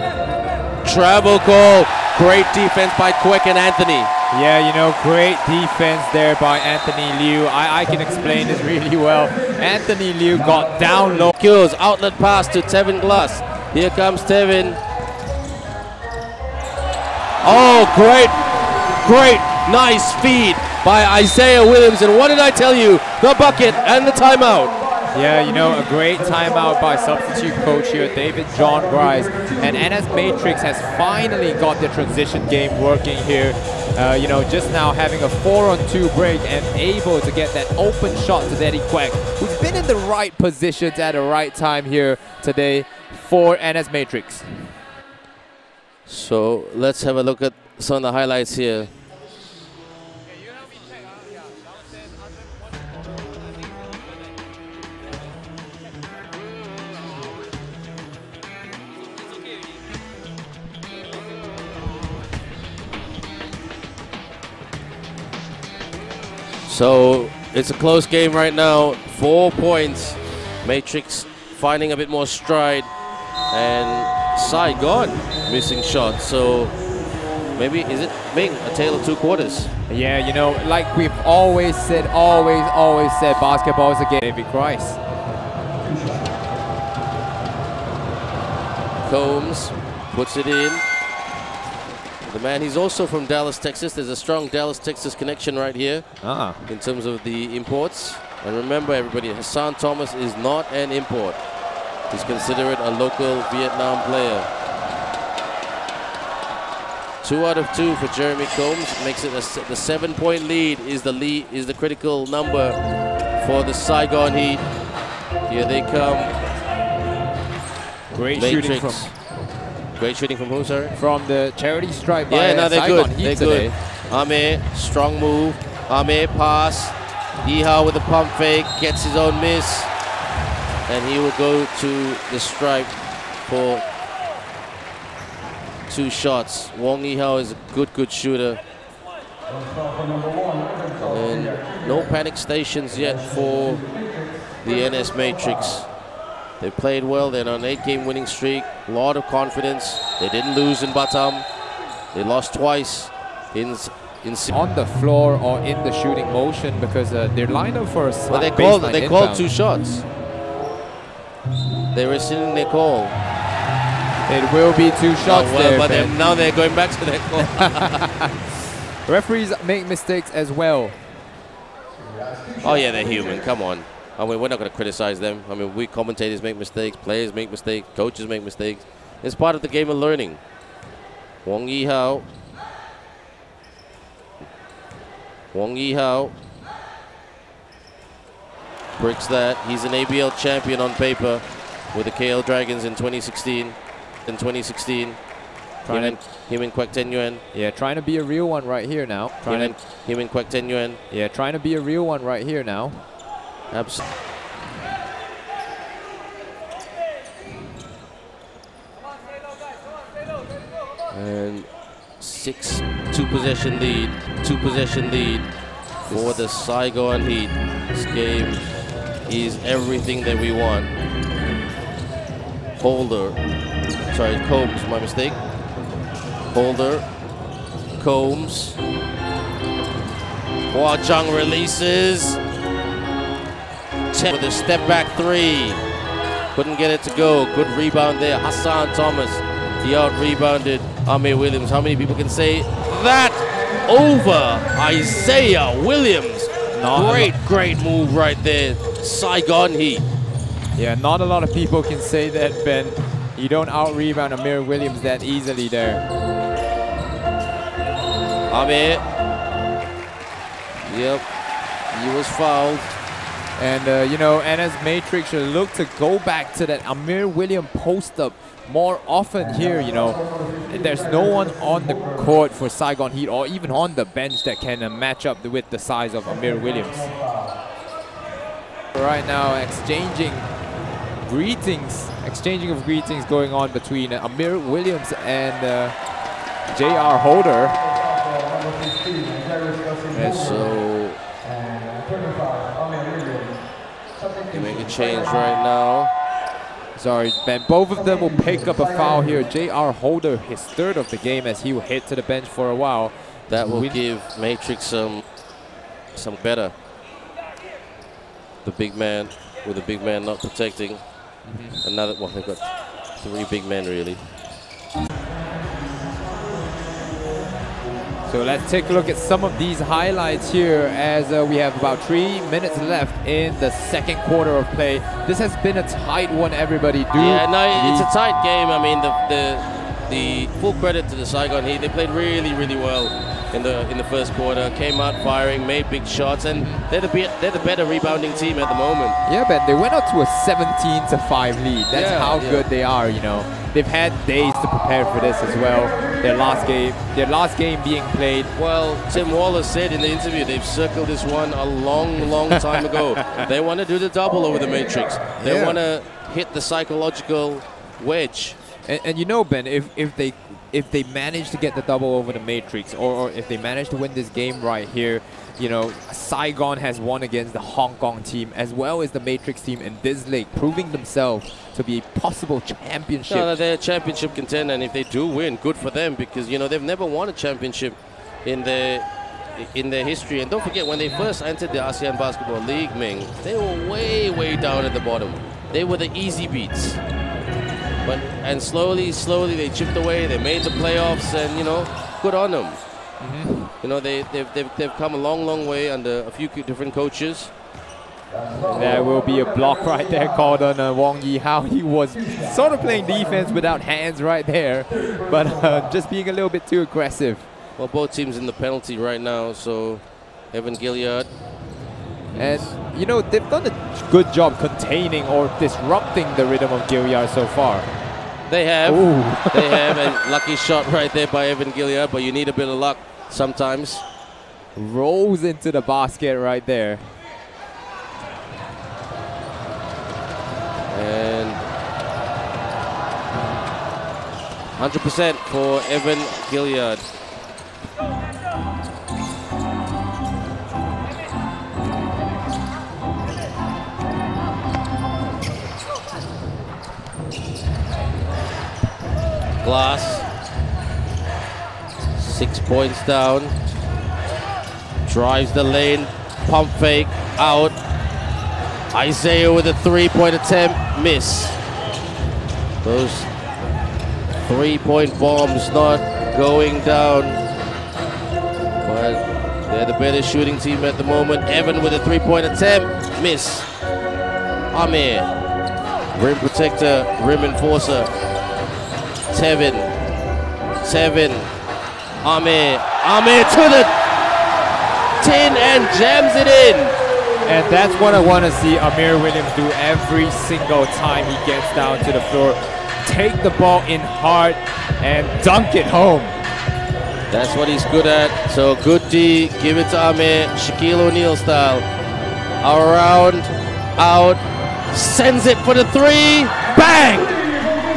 Travel call. Great defense by Quek and Anthony. Yeah, you know, great defense there by Anthony Liu. I can explain this really well. Anthony Liu got down low. Kills, outlet pass to Tevin Glass. Here comes Tevin. Oh, great, nice feed by Isaiah Williams. And what did I tell you? The bucket and the timeout. Yeah, you know, a great timeout by substitute coach here, David John Grice. And NS Matrix has finally got the transition game working here. You know, just now having a 4-on-2 break and able to get that open shot to Daddy Quek, who's been in the right positions at the right time here today for NS Matrix. So let's have a look at some of the highlights here. So it's a close game right now, 4 points. Matrix finding a bit more stride and Saigon missing shots. So maybe, is it Ming, a tale of two quarters? Yeah, you know, like we've always said, always said, basketball is a game. David Grice. Combs puts it in. The man, he's also from Dallas, Texas. There's a strong Dallas, Texas connection right here in terms of the imports. And remember, everybody, Hassan Thomas is not an import. He's considered a local Vietnam player. 2 out of 2 for Jeremy Combs. Makes it the 7-point lead is the critical number for the Saigon Heat. Here they come. Great Matrix. Shooting from... Great shooting from who, sorry? From the charity stripe by Saigon. Yeah, no, they're Saigon good. They're today. Good. Amir, strong move. Amir pass. Yi Hao with the pump fake. Gets his own miss. And he will go to the stripe for 2 shots. Wong Yi Hao is a good shooter. And no panic stations yet for the NS Matrix. They played well, they're on an 8-game winning streak, a lot of confidence. They didn't lose in Batam. They lost twice in on the floor or in the shooting motion because they're lined up for a slap. They called 2 shots. They were sitting their call. It will be 2 shots there. But now they're going back to their call. Referees make mistakes as well. Oh yeah, they're human, come on. I mean, we're not going to criticize them. I mean, we commentators make mistakes, players make mistakes, coaches make mistakes. It's part of the game of learning. Wong Yi Hao. Bricks that. He's an ABL champion on paper with the KL Dragons in 2016. Him and Quek Ten Yuan. Yeah, trying to be a real one right here now. Absolutely. And 6-2 possession lead. For the Saigon Heat. This game is everything that we want. Holder, Combs. Kua Zhang releases. With a step back three. Couldn't get it to go. Good rebound there. Hassan Thomas. He out-rebounded Amir Williams. How many people can say that over Isaiah Williams? Great move right there. Saigon Heat. Yeah, not a lot of people can say that, Ben. You don't out-rebound Amir Williams that easily there. Amir. Yep. He was fouled. And, you know, NS Matrix should look to go back to that Amir Williams post-up more often here, you know. There's no one on the court for Saigon Heat or even on the bench that can match up with the size of Amir Williams. Right now, exchanging of greetings going on between Amir Williams and J.R. Holder. And so they make a change right now. Sorry, Ben, both of them will pick up a foul here. J.R. Holder, his third of the game, as he will hit to the bench for a while. That will give Matrix some better. The big man, with the big man not protecting. Another one, they've got three big men really. So let's take a look at some of these highlights here as we have about 3 minutes left in the second quarter of play. This has been a tight one, everybody. Yeah, no, it's a tight game. I mean, the full credit to the Saigon Heat. They played really, really well in the first quarter. Came out firing, made big shots, and they're the better rebounding team at the moment. Yeah, but they went out to a 17-5 lead. That's how good they are, you know. They've had days to prepare for this as well. Their last game being played. Well, Tim Wallace said in the interview they've circled this one a long, long time ago. They want to do the double over the Matrix. They want to hit the psychological wedge. And you know, Ben, if they manage to get the double over the Matrix, or if they manage to win this game right here, you know, Saigon has won against the Hong Kong team as well as the Matrix team in this league, proving themselves to be a possible championship. No, they're a championship contender, and if they do win, good for them, because, you know, they've never won a championship in their history. And don't forget, when they first entered the ASEAN Basketball League, Ming, they were way, way down at the bottom. They were the easy beats. And slowly they chipped away. They made the playoffs, and, you know, good on them. You know, they've come a long, long way under a few different coaches. There will be a block right there called on Wong Yi Hao. He was sort of playing defense without hands right there, but just being a little bit too aggressive. Well, both teams in the penalty right now, so Evan Gilliard. And, you know, they've done a good job containing or disrupting the rhythm of Gilliard so far. They have. They have. And lucky shot right there by Evan Gilliard, but you need a bit of luck sometimes. Rolls into the basket right there. And 100% for Evan Gilliard. Glass, 6 points down, drives the lane, pump fake, out. Isaiah with a three-point attempt, miss. Those three-point bombs not going down, but they're the better shooting team at the moment. Evan with a three-point attempt, miss. Amir, rim protector, rim enforcer. Tevin, Amir to the tin and jams it in. And that's what I want to see Amir Williams do every single time he gets down to the floor. Take the ball in hard and dunk it home. That's what he's good at. So good D, give it to Amir, Shaquille O'Neal style. Around, out, sends it for the three, bang!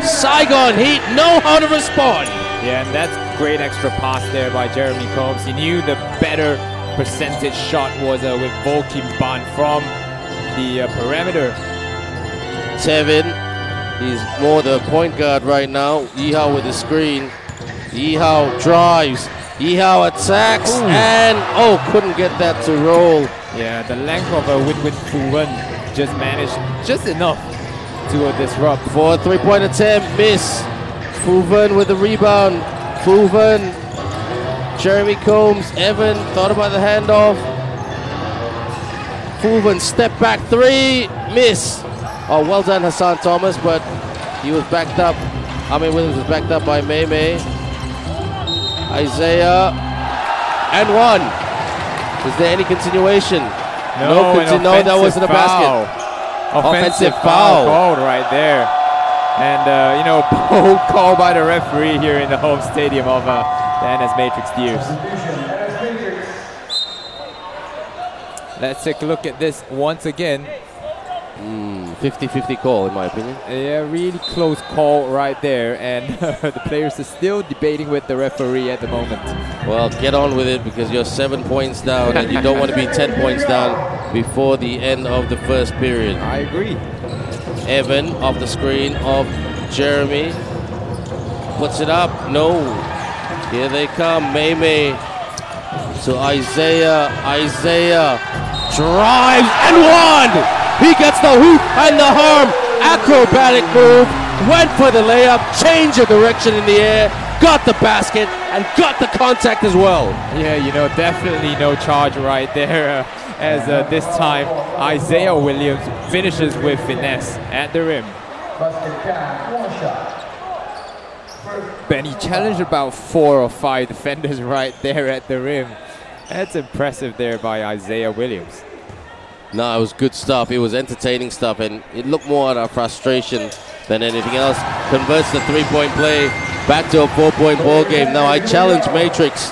Saigon Heat know how to respond. Yeah, and that's great extra pass there by Jeremy Combs. He knew the better percentage shot was with Vo Kim Ban from the perimeter. Tevin, he's more the point guard right now. Yi Hao with the screen. Yi Hao drives. Yi Hao attacks. Ooh. And oh, couldn't get that to roll. Yeah, the length of a Win Win Fu Wen just managed just enough to disrupt. For a three-point attempt, miss. Fu Wen with the rebound. Fu Wen, Jeremy Combs, Evan thought about the handoff. Fu Wen step back three, miss. Oh, well done Hassan Thomas, but he was backed up. Amir Williams was backed up by Mei Mei. Isaiah, and one. Is there any continuation? No, no, that wasn't a basket. Offensive foul called right there. And, you know, bold call by the referee here in the home stadium of the NS Matrix Deers. Let's take a look at this once again. 50-50 call in my opinion. Yeah, really close call right there, and the players are still debating with the referee at the moment. Well, get on with it because you're 7 points down and you don't want to be 10 points down before the end of the first period. I agree. Evan off the screen of Jeremy. Puts it up. No. Here they come. Mei Mei to Isaiah. Isaiah drives and one! He gets the hoop and the harm. Acrobatic move. Went for the layup. Change of direction in the air. Got the basket and got the contact as well. Yeah, you know, definitely no charge right there. As this time, Isaiah Williams finishes with finesse at the rim. Ben, he challenged about 4 or 5 defenders right there at the rim. That's impressive there by Isaiah Williams. No, it was good stuff. It was entertaining stuff, and it looked more at our frustration than anything else. Converts the three-point play back to a 4-point ball game. Now I challenge Matrix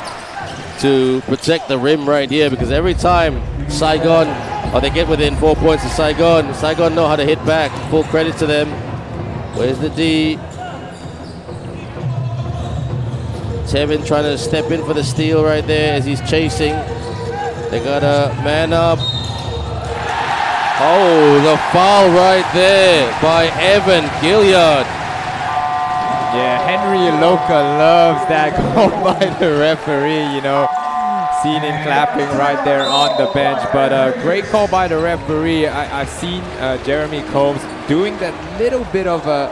to protect the rim right here, because every time Saigon, or they get within 4 points of Saigon, Saigon know how to hit back. Full credit to them. Where's the D? Tevin trying to step in for the steal right there as he's chasing. They got a man up. Oh, the foul right there by Evan Gilliard. Yeah, Henry Aloka loves that call by the referee, you know. Seen him clapping right there on the bench. But a great call by the referee. I've seen Jeremy Combs doing that little bit of a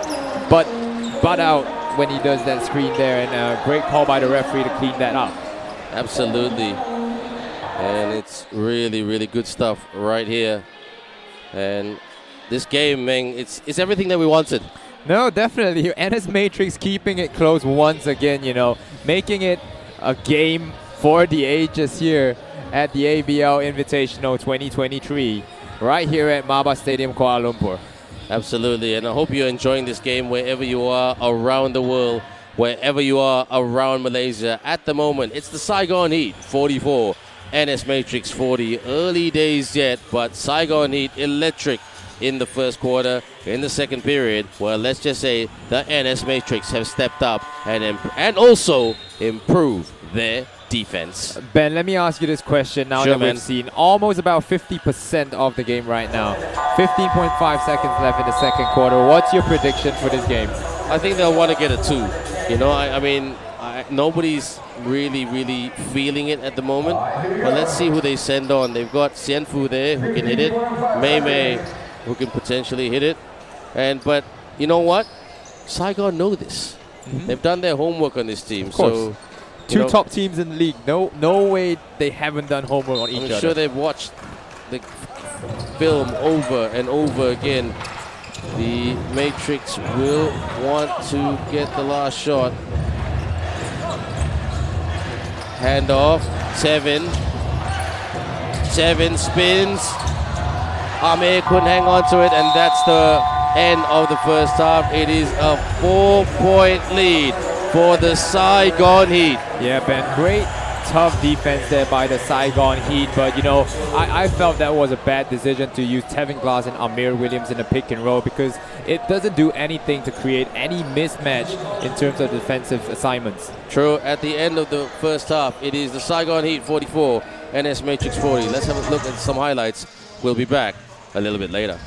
butt out when he does that screen there. And a great call by the referee to clean that up. Absolutely. And it's really, really good stuff right here. And this game, Ming, it's everything that we wanted. No, definitely. NS Matrix keeping it close once again, you know, making it a game for the ages here at the ABL Invitational 2023, right here at Maba Stadium, Kuala Lumpur. Absolutely, and I hope you're enjoying this game wherever you are around the world, wherever you are around Malaysia. At the moment, it's the Saigon Heat, 44. NS Matrix 40, early days yet, but Saigon Heat electric in the first quarter. In the second period, well, let's just say the NS Matrix have stepped up and also improve their defense. Ben, let me ask you this question now that we've seen almost about 50% of the game right now. 15.5 seconds left in the second quarter. What's your prediction for this game? I think they'll want to get a 2. You know, I mean, nobody's really feeling it at the moment, but let's see who they send on. They've got Xian Fu there who can hit it, Mei Mei who can potentially hit it, but you know what, Saigon know this. They've done their homework on this team. Of course. So two top teams in the league, no way they haven't done homework on each other. I'm sure they've watched the film over and over again. The Matrix will want to get the last shot. Handoff, Tevin spins, Amir couldn't hang on to it, and that's the end of the first half. It is a 4-point lead for the Saigon Heat. Yeah, Ben, great tough defense there by the Saigon Heat, but you know, I felt that was a bad decision to use Tevin Glass and Amir Williams in a pick and roll, because it doesn't do anything to create any mismatch in terms of defensive assignments. True. At the end of the first half, it is the Saigon Heat 44, NS Matrix 40. Let's have a look at some highlights. We'll be back a little bit later.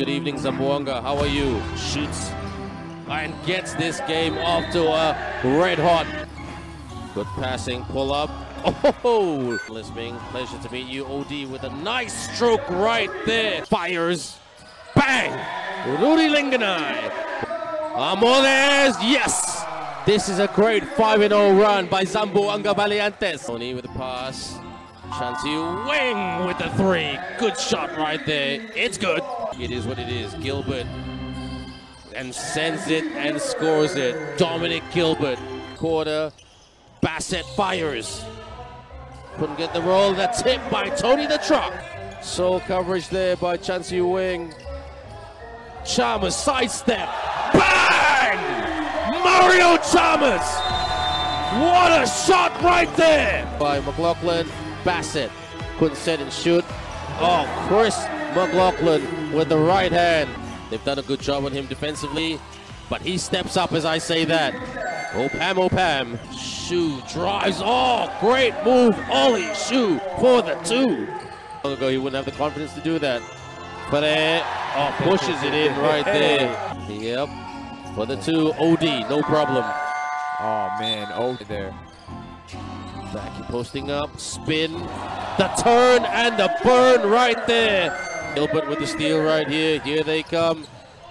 Good evening, Zamboanga. How are you? Shoots and gets this game off to a red hot. Good passing, pull up. Oh, Ming, pleasure to meet you. OD with a nice stroke right there. Fires. Bang! Rudy Linganai. Amores, yes! This is a great 5-0 run by Zamboanga Valientes. Tony with the pass. Shanti Wing with the three. Good shot right there. It's good. It is what it is. Gilbert. And sends it and scores it. Dominic Gilbert. Corner. Bassett fires. Couldn't get the roll. That's hit by Tony the Truck. Sole coverage there by Chansey Wing. Chalmers sidestep. Bang! Mario Chalmers! What a shot right there! By McLaughlin. Bassett couldn't set and shoot. Oh, Chris McLaughlin with the right hand. They've done a good job on him defensively, but he steps up as I say that. Opam. Shu drives. Oh, great move. Ollie Shu for the two. Long ago, he wouldn't have the confidence to do that. But pushes it in right there. Yep. For the two, OD, no problem. Oh, man, OD there. Backy posting up, spin, the turn and the burn right there. Gilbert with the steal right here. Here they come.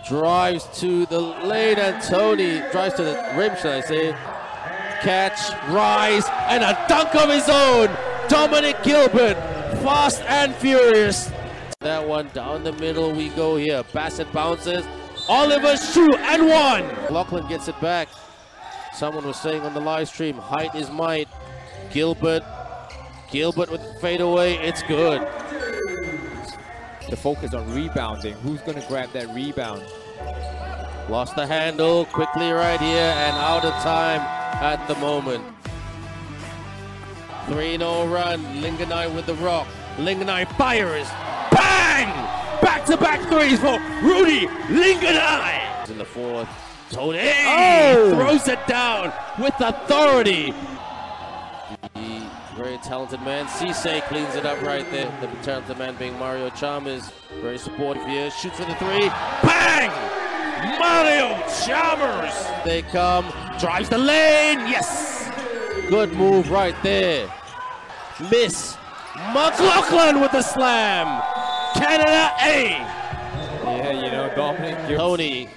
Drives to the lane and Tony drives to the rim, should I say. Catch, rise, and a dunk of his own. Dominic Gilbert, fast and furious. That one down the middle we go here. Bassett bounces. Oliver Shu and one. Lachlan gets it back. Someone was saying on the live stream, height is might. Gilbert with the fadeaway, it's good. The focus on rebounding, who's gonna grab that rebound? Lost the handle, quickly right here and out of time at the moment. 3-0 run, Linganai with the rock. Linganai fires, bang! Back-to-back threes for Rudy Linganai! In the fourth, Tony throws it down with authority. Very talented man. Cisse cleans it up right there. The talented man being Mario Chalmers. Very supportive here. Shoots for the three. Bang! Mario Chalmers! They come. Drives the lane. Yes! Good move right there. Miss. McLaughlin with the slam. Canada A. Yeah, you know, Dominic. Tony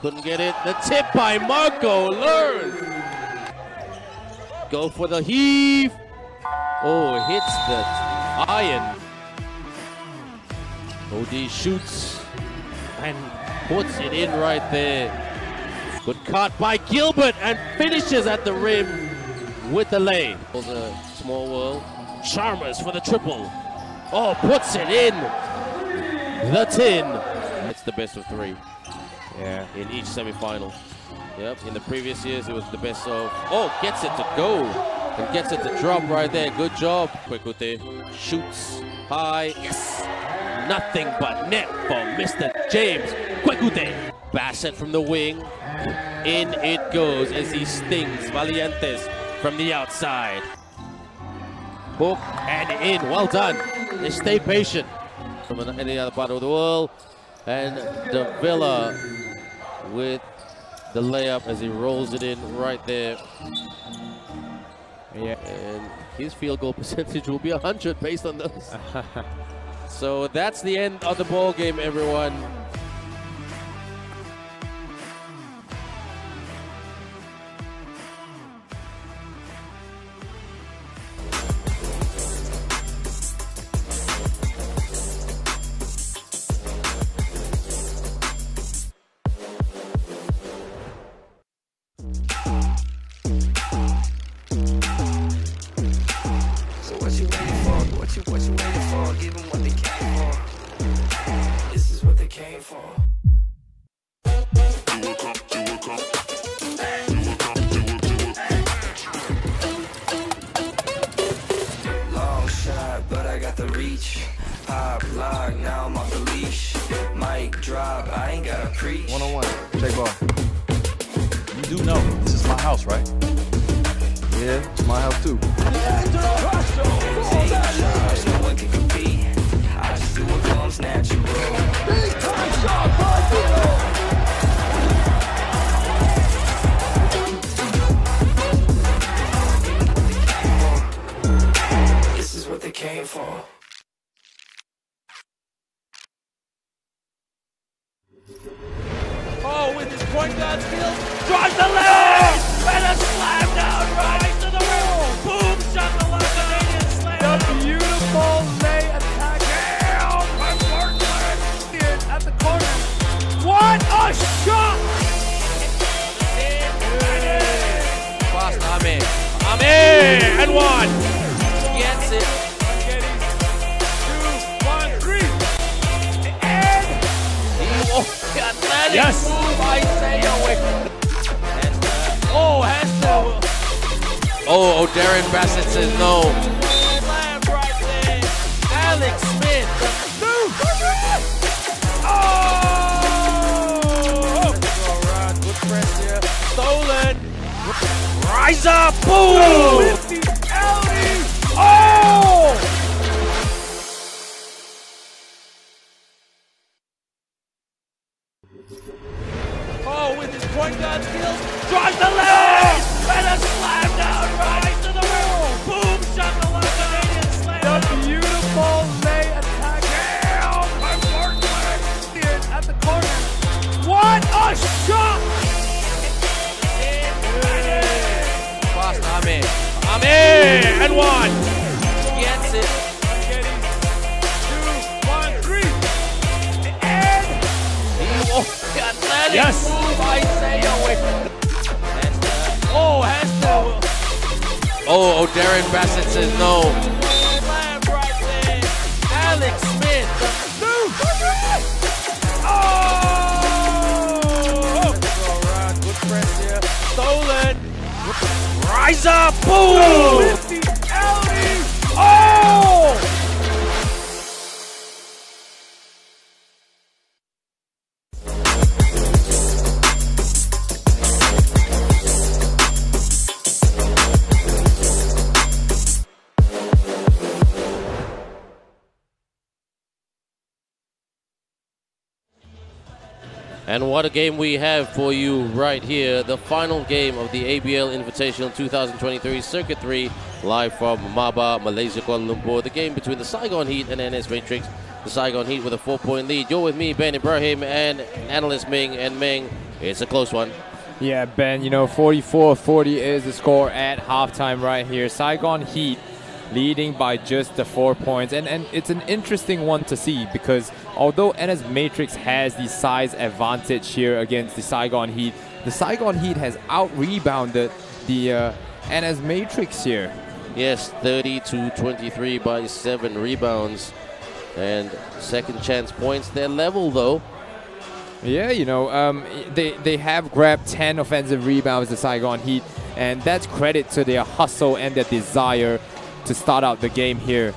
couldn't get it. The tip by Marco Learn. Go for the heave. Oh, hits the iron. OD shoots and puts it in right there. Good cut by Gilbert and finishes at the rim with the lane. Was a small world. Chalmers for the triple. Oh, puts it in. The tin. It's the best of three. Yeah. In each semifinal. Yep. In the previous years, it was the best of. Oh, gets it to go. And gets it to drop right there. Good job. Kwekute shoots high. Yes. Nothing but net for Mr. James Kwekute. Bassett from the wing. In it goes as he stings Valientes from the outside. Hook and in. Well done. They stay patient. From any other part of the world. And Davila with the layup as he rolls it in right there. Yeah, and his field goal percentage will be 100 based on those. So that's the end of the ball game, everyone. Natural. Yuan gets it. Two, one, three. And the athletic move by Isaiah. And oh, Darren Bassett says no. Slam right there. Alex Smith. No. Oh! Good press here. Stolen. Rise up. Boom. Oh! Oh, with his point guard skills. Drives the left. And a slam down right to the wall. Boom, shot the left. Canadian slam. The beautiful lay attack. Down by Mark Blackbeard at the corner. What a shot! Fast Amir. Amir! And one. Gets it. Two, one, three. And the athletic move by Isaiah. Oh, Darren Bassett says no. Slam right there. Alex Smith. No. Oh! Good press here. Stolen. Rise up. Boom. Oh! And what a game we have for you right here. The final game of the ABL Invitational 2023 Circuit 3, live from Maba, Malaysia, Kuala Lumpur. The game between the Saigon Heat and NS Matrix. The Saigon Heat with a 4-point lead. You're with me, Ben Ibrahim, and analyst Ming. And Ming, it's a close one. Yeah, Ben, you know, 44-40 is the score at halftime right here. Saigon Heat leading by just the 4 points. And it's an interesting one to see because although NS Matrix has the size advantage here against the Saigon Heat has out-rebounded the NS Matrix here. Yes, 30-23 by 7 rebounds and second chance points. They're level though. Yeah, you know, they have grabbed 10 offensive rebounds, the Saigon Heat, and that's credit to their hustle and their desire to start out the game here.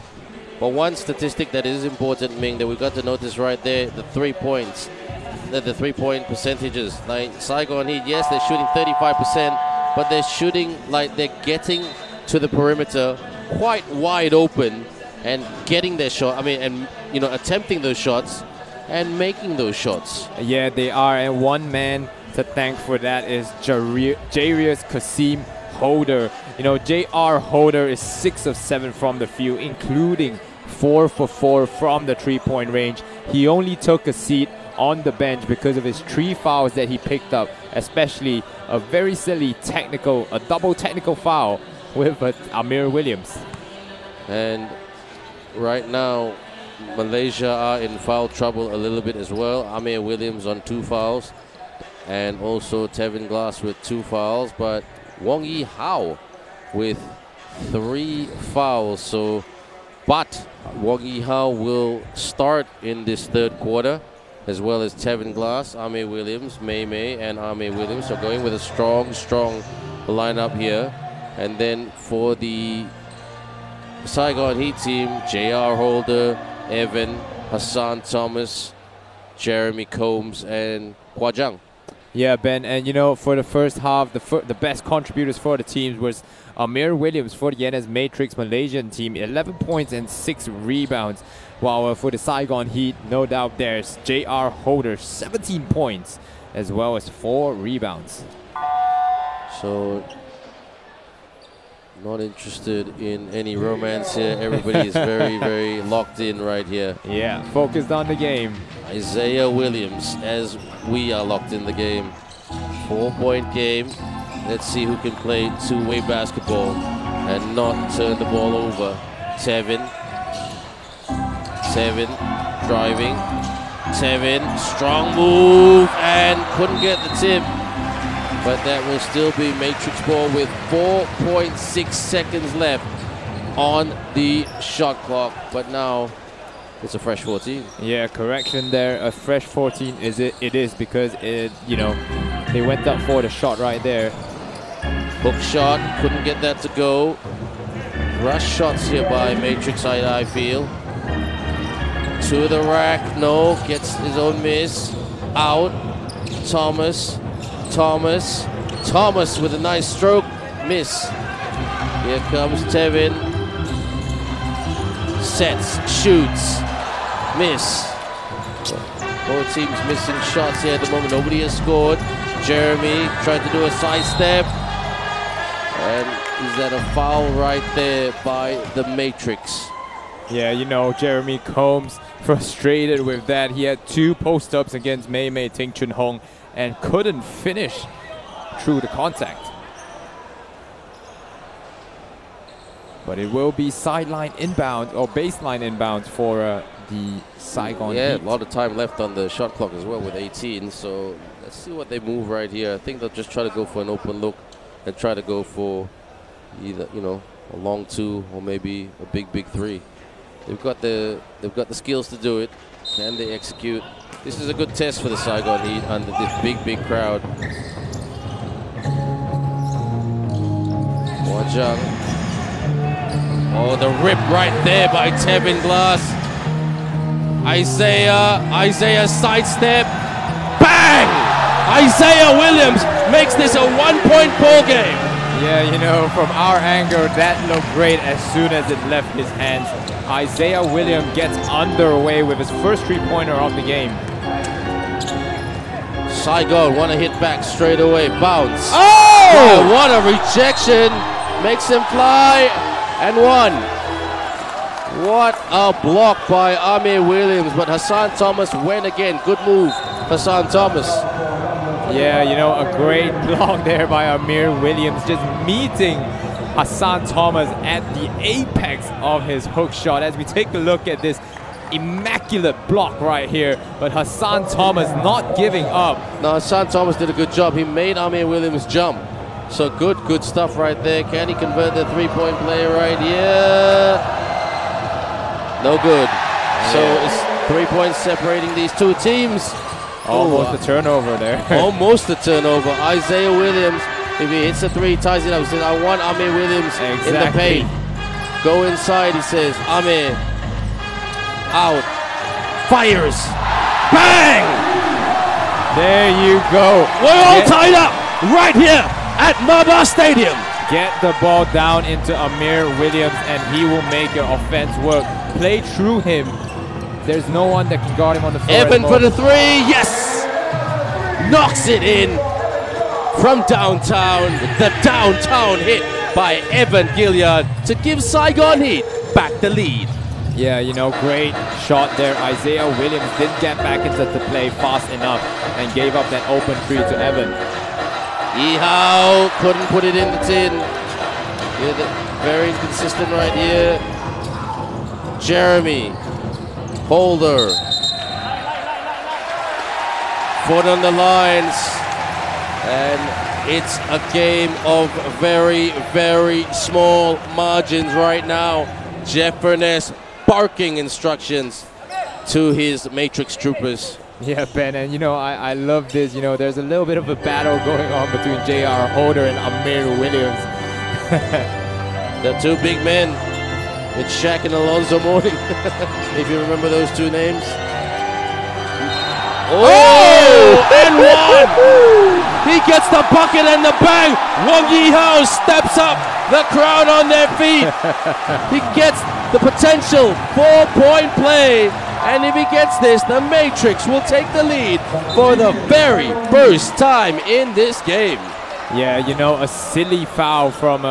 But one statistic that is important, Ming, that we've got to notice right there, the 3 points, the 3-point percentages. Like Saigon Heat, yes, they're shooting 35%, but they're shooting like they're getting to the perimeter quite wide open and getting their shot, I mean, and, you know, attempting those shots and making those shots. Yeah, they are, and one man to thank for that is Jarius Kasim Holder. You know, J.R. Holder is 6 of 7 from the field, including 4 for 4 from the 3-point range. He only took a seat on the bench because of his 3 fouls that he picked up, especially a very silly technical, a double technical foul with Amir Williams. And right now, Malaysia are in foul trouble a little bit as well. Amir Williams on 2 fouls and also Tevin Glass with 2 fouls, but Wong Yi Hao with 3 fouls. So, but Wong Yi Hao will start in this third quarter, as well as Tevin Glass, Amir Williams, May and Amir Williams are going with a strong lineup here. And then for the Saigon Heat team, J.R. Holder, Evan, Hassan Thomas, Jeremy Combs, and Kua Zhang. Yeah, Ben, and you know, for the first half, the best contributors for the teams was Amir Williams for the NS Matrix Malaysian team, 11 points and 6 rebounds. While for the Saigon Heat, no doubt there's J.R. Holder, 17 points, as well as 4 rebounds. So, not interested in any romance here. Everybody is very, very locked in right here. Yeah, focused on the game. Isaiah Williams, as we are locked in the game. 4-point game. Let's see who can play two-way basketball and not turn the ball over. Tevin driving. Tevin, strong move and couldn't get the tip. but that will still be Matrix ball with 4.6 seconds left on the shot clock. But now it's a fresh 14. Yeah, correction there. A fresh 14 is it is because it, you know, they went up for the shot right there. Hook shot, couldn't get that to go. Rush shots here by Matrix, I feel. To the rack, no, gets his own miss. Out, Thomas with a nice stroke, miss. Here comes Tevin. Sets, shoots, miss. Both teams missing shots here at the moment. Nobody has scored. Jeremy tried to do a sidestep. And is that a foul right there by the Matrix? Yeah, you know, Jeremy Combs frustrated with that. He had two post-ups against Mei Ting Chun Hong and couldn't finish through the contact. But it will be sideline inbound or baseline inbound for the Saigon Heat. A lot of time left on the shot clock as well with 18. So let's see what they move right here. I think they'll just try to go for an open look and try to go for either, you know, a long two or maybe a big three. They've got the skills to do it. Can they execute? This is a good test for the Saigon Heat under this big crowd. Kua Zhang. Oh, the rip right there by Tevin Glass. Isaiah sidestep. Bang! Isaiah Williams makes this a one-point ball game. Yeah, you know, from our angle, that looked great as soon as it left his hands. Isaiah Williams gets underway with his first three-pointer of the game. Saigon want to hit back straight away. Bounce. Oh! Wow, what a rejection. Makes him fly. And one. What a block by Amir Williams. But Hassan Thomas went again. Good move, Hassan Thomas. Yeah, you know, a great block there by Amir Williams, just meeting Hassan Thomas at the apex of his hook shot. As we take a look at this immaculate block right here, but Hassan Thomas not giving up. Now, Hassan Thomas did a good job. He made Amir Williams jump. So good stuff right there. Can he convert the three-point play right here? No good. So it's 3 points separating these two teams. Almost a turnover there. Almost a turnover. Isaiah Williams, if he hits a three, ties it up. He says, I want Amir Williams exactly in the paint. Go inside, he says. Amir. Out. Fires. Bang! There you go. We're all tied up right here at Maba Stadium. Get the ball down into Amir Williams, and he will make your offense work. Play through him. There's no one that can guard him on the floor. Evan for the three, yes! Knocks it in from downtown. The downtown hit by Evan Gilliard to give Saigon Heat back the lead. Yeah, you know, great shot there. Isaiah Williams didn't get back into the play fast enough and gave up that open three to Evan. Yi Hao couldn't put it in the tin. Yeah, very inconsistent right here. Jeremy. Holder. Foot on the lines. And it's a game of very small margins right now. Jeff Viernes barking instructions to his Matrix troopers. Yeah, Ben, and you know, I love this. You know, there's a little bit of a battle going on between J.R. Holder and Amir Williams. They're two big men. It's Shaq and Alonzo Mourning, if you remember those two names. Oh! And one! He gets the bucket and the bang! Wong Yi Hao steps up, the crowd on their feet. He gets the potential four-point play. And if he gets this, the Matrix will take the lead for the very first time in this game. Yeah, you know, a silly foul from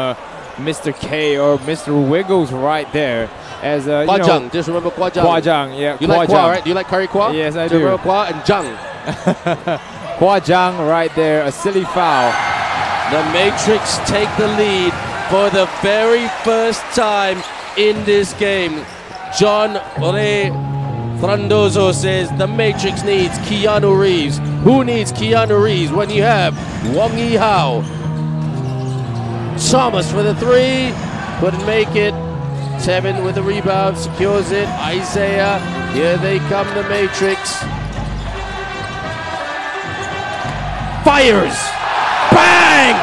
Mr. K or Mr. Wiggles right there. As Kua Zhang, just remember Kua Zhang. Kua Zhang, yeah. You like Kua, right? Do you like curry Kua? Yes, I do. Remember Kua and Zhang. Kua Zhang right there, a silly foul. The Matrix take the lead for the very first time in this game. John Ray Frondoso says the Matrix needs Keanu Reeves. Who needs Keanu Reeves when you have Wong Yi Hao? Thomas for the three, couldn't make it. Tevin with the rebound, secures it. Isaiah, here they come, the Matrix. Fires, bang!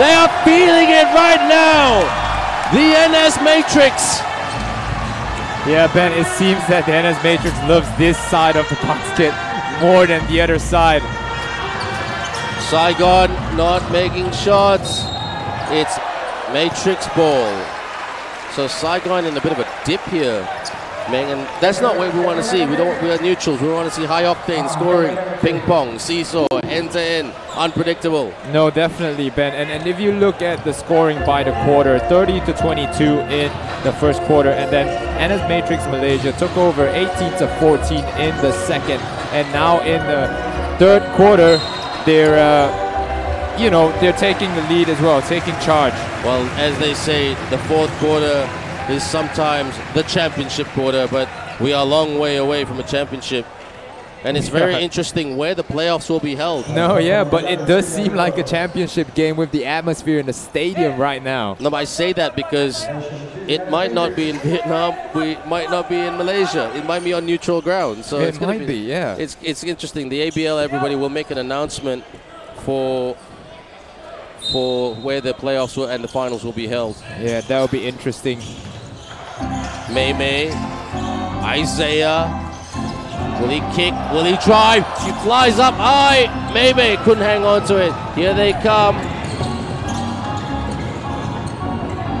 They are feeling it right now, the NS Matrix. Yeah, Ben, it seems that the NS Matrix loves this side of the basket more than the other side. Saigon not making shots. It's Matrix ball. So Saigon in a bit of a dip here, Ming, and that's not what we want to see. We are neutrals. We want to see high octane scoring, ping pong, seesaw, end to end, unpredictable. No, definitely, Ben. And if you look at the scoring by the quarter, 30 to 22 in the first quarter, and then NS Matrix Malaysia took over 18 to 14 in the second, and now in the third quarter, they're they're taking the lead as well, taking charge. Well, as they say, the fourth quarter is sometimes the championship quarter, but we are a long way away from a championship. And it's very interesting where the playoffs will be held. No, yeah, but it does seem like a championship game with the atmosphere in the stadium right now. No, but I say that because it might not be in Vietnam, we might not be in Malaysia. It might be on neutral ground. So it might be, yeah. It's interesting. The ABL, everybody will make an announcement for where the playoffs will, and the finals will be held. Yeah, that would be interesting. May, Isaiah. Will he kick? Will he drive? She flies up high. Maybe couldn't hang on to it. Here they come.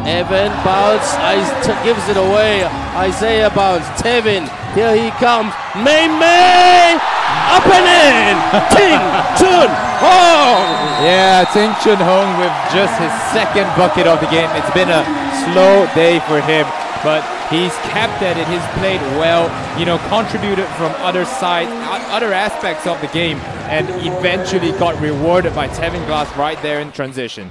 Evan bounce. Gives it away. Isaiah bounce. Tevin. Here he comes. Maybe up and in. Ting Chun Hong. Yeah, Ting Chun Hong with just his second bucket of the game. It's been a slow day for him, but he's kept at it, he's played well, contributed from other aspects of the game, and eventually got rewarded by Tevin Glass right there in transition.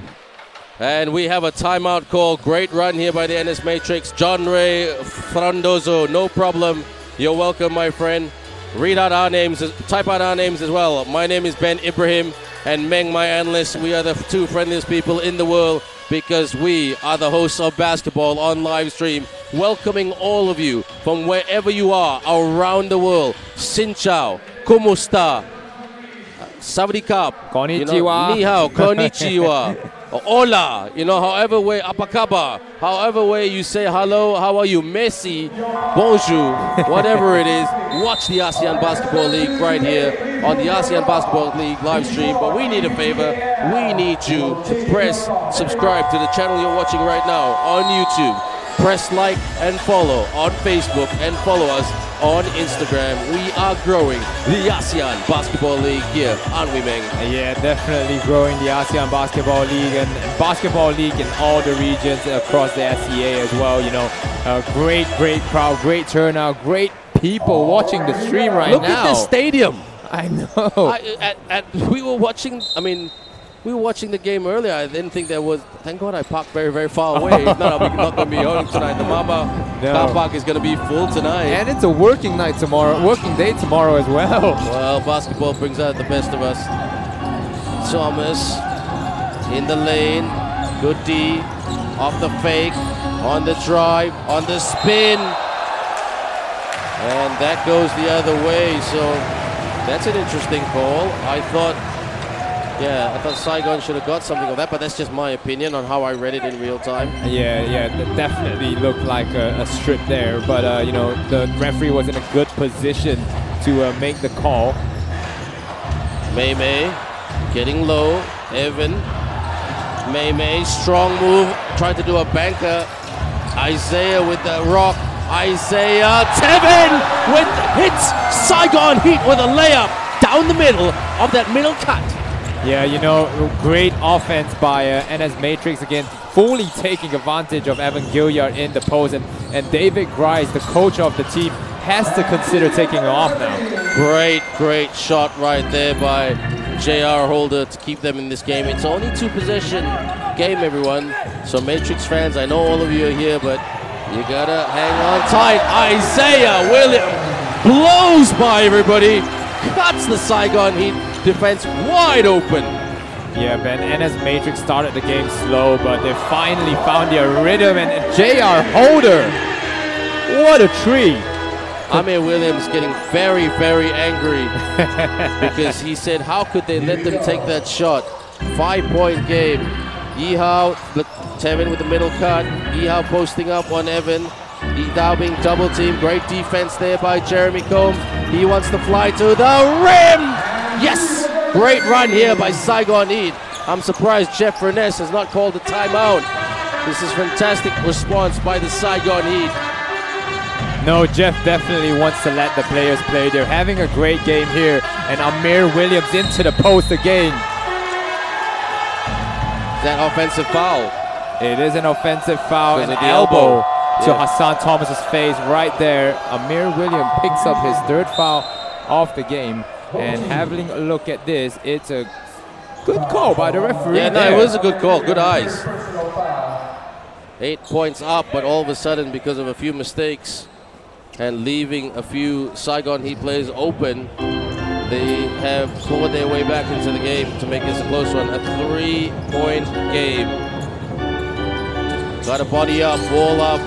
And we have a timeout call. Great run here by the NS Matrix. John Ray Frondoso, no problem. You're welcome, my friend. Read out our names, type out our names as well. My name is Ben Ibrahim, and Meng, my analyst. We are the two friendliest people in the world, because we are the hosts of basketball on live stream, welcoming all of you from wherever you are around the world. Xin chao, kumusta, sawadikap, konnichiwa, ni hao, konnichiwa, hola, however way, apakaba, however way you say hello, how are you, Messi, bonjour, whatever it is. Watch the ASEAN Basketball League right here on the ASEAN Basketball League live stream. But we need a favor. We need you to press subscribe to the channel you're watching right now on YouTube. Press like and follow on Facebook, and follow us on Instagram. We are growing the ASEAN Basketball League here, aren't we, Meng? Yeah, definitely growing the ASEAN Basketball League, and Basketball League in all the regions across the SEA as well. Great crowd, great turnout, great people watching the stream right now. Look at this stadium. I know. We were watching, we were watching the game earlier. I didn't think there was. Thank God I parked very, very far away. No, we're not going to be home tonight. The Maba car park is going to be full tonight. And it's a working day tomorrow as well. Well, basketball brings out the best of us. Thomas in the lane. Good D. Off the fake. On the drive. On the spin. And that goes the other way. So that's an interesting call. I thought Saigon should have got something of that, but that's just my opinion on how I read it in real time. Yeah, that definitely looked like a strip there, but, the referee was in a good position to make the call. May getting low. Evan. May, strong move, tried to do a banker. Isaiah with the rock. Isaiah. Tevin hits Saigon Heat with a layup down the middle of that middle cut. Yeah, great offense by NS Matrix again, fully taking advantage of Evan Gilliard in the post, and David Grice, the coach of the team, has to consider taking off now. Great shot right there by J.R. Holder to keep them in this game. It's only two possession game, everyone. So Matrix fans, I know all of you are here, but You gotta hang on tight. Isaiah Williams blows by everybody, cuts the Saigon Heat defense wide open. Yeah, Ben, NS Matrix started the game slow, but they finally found their rhythm, and J.R. Holder, what a tree. Amir Williams getting very, very angry because he said, how could they let them take that shot? 5-point game. Yi Hao, Tevin with the middle cut. Yi Hao posting up on Evan. Yi Hao being double teamed. Great defense there by Jeremy Combs. He wants to fly to the rim. Yes! Great run here by Saigon Heat. I'm surprised Jeff Viernes has not called a timeout. This is fantastic response by the Saigon Heat. No, Jeff definitely wants to let the players play. They're having a great game here. And Amir Williams into the post again. That offensive foul. It is an offensive foul, an elbow to Hassan Thomas's face right there. Amir Williams picks up his third foul of the game. And having a look at this, it's a good call by the referee. Yeah, no, it was a good call. Good eyes. 8 points up, but all of a sudden, because of a few mistakes and leaving a few Saigon Heat players open, they have clawed their way back into the game to make this a close one. A 3-point game. Got a body up, wall up,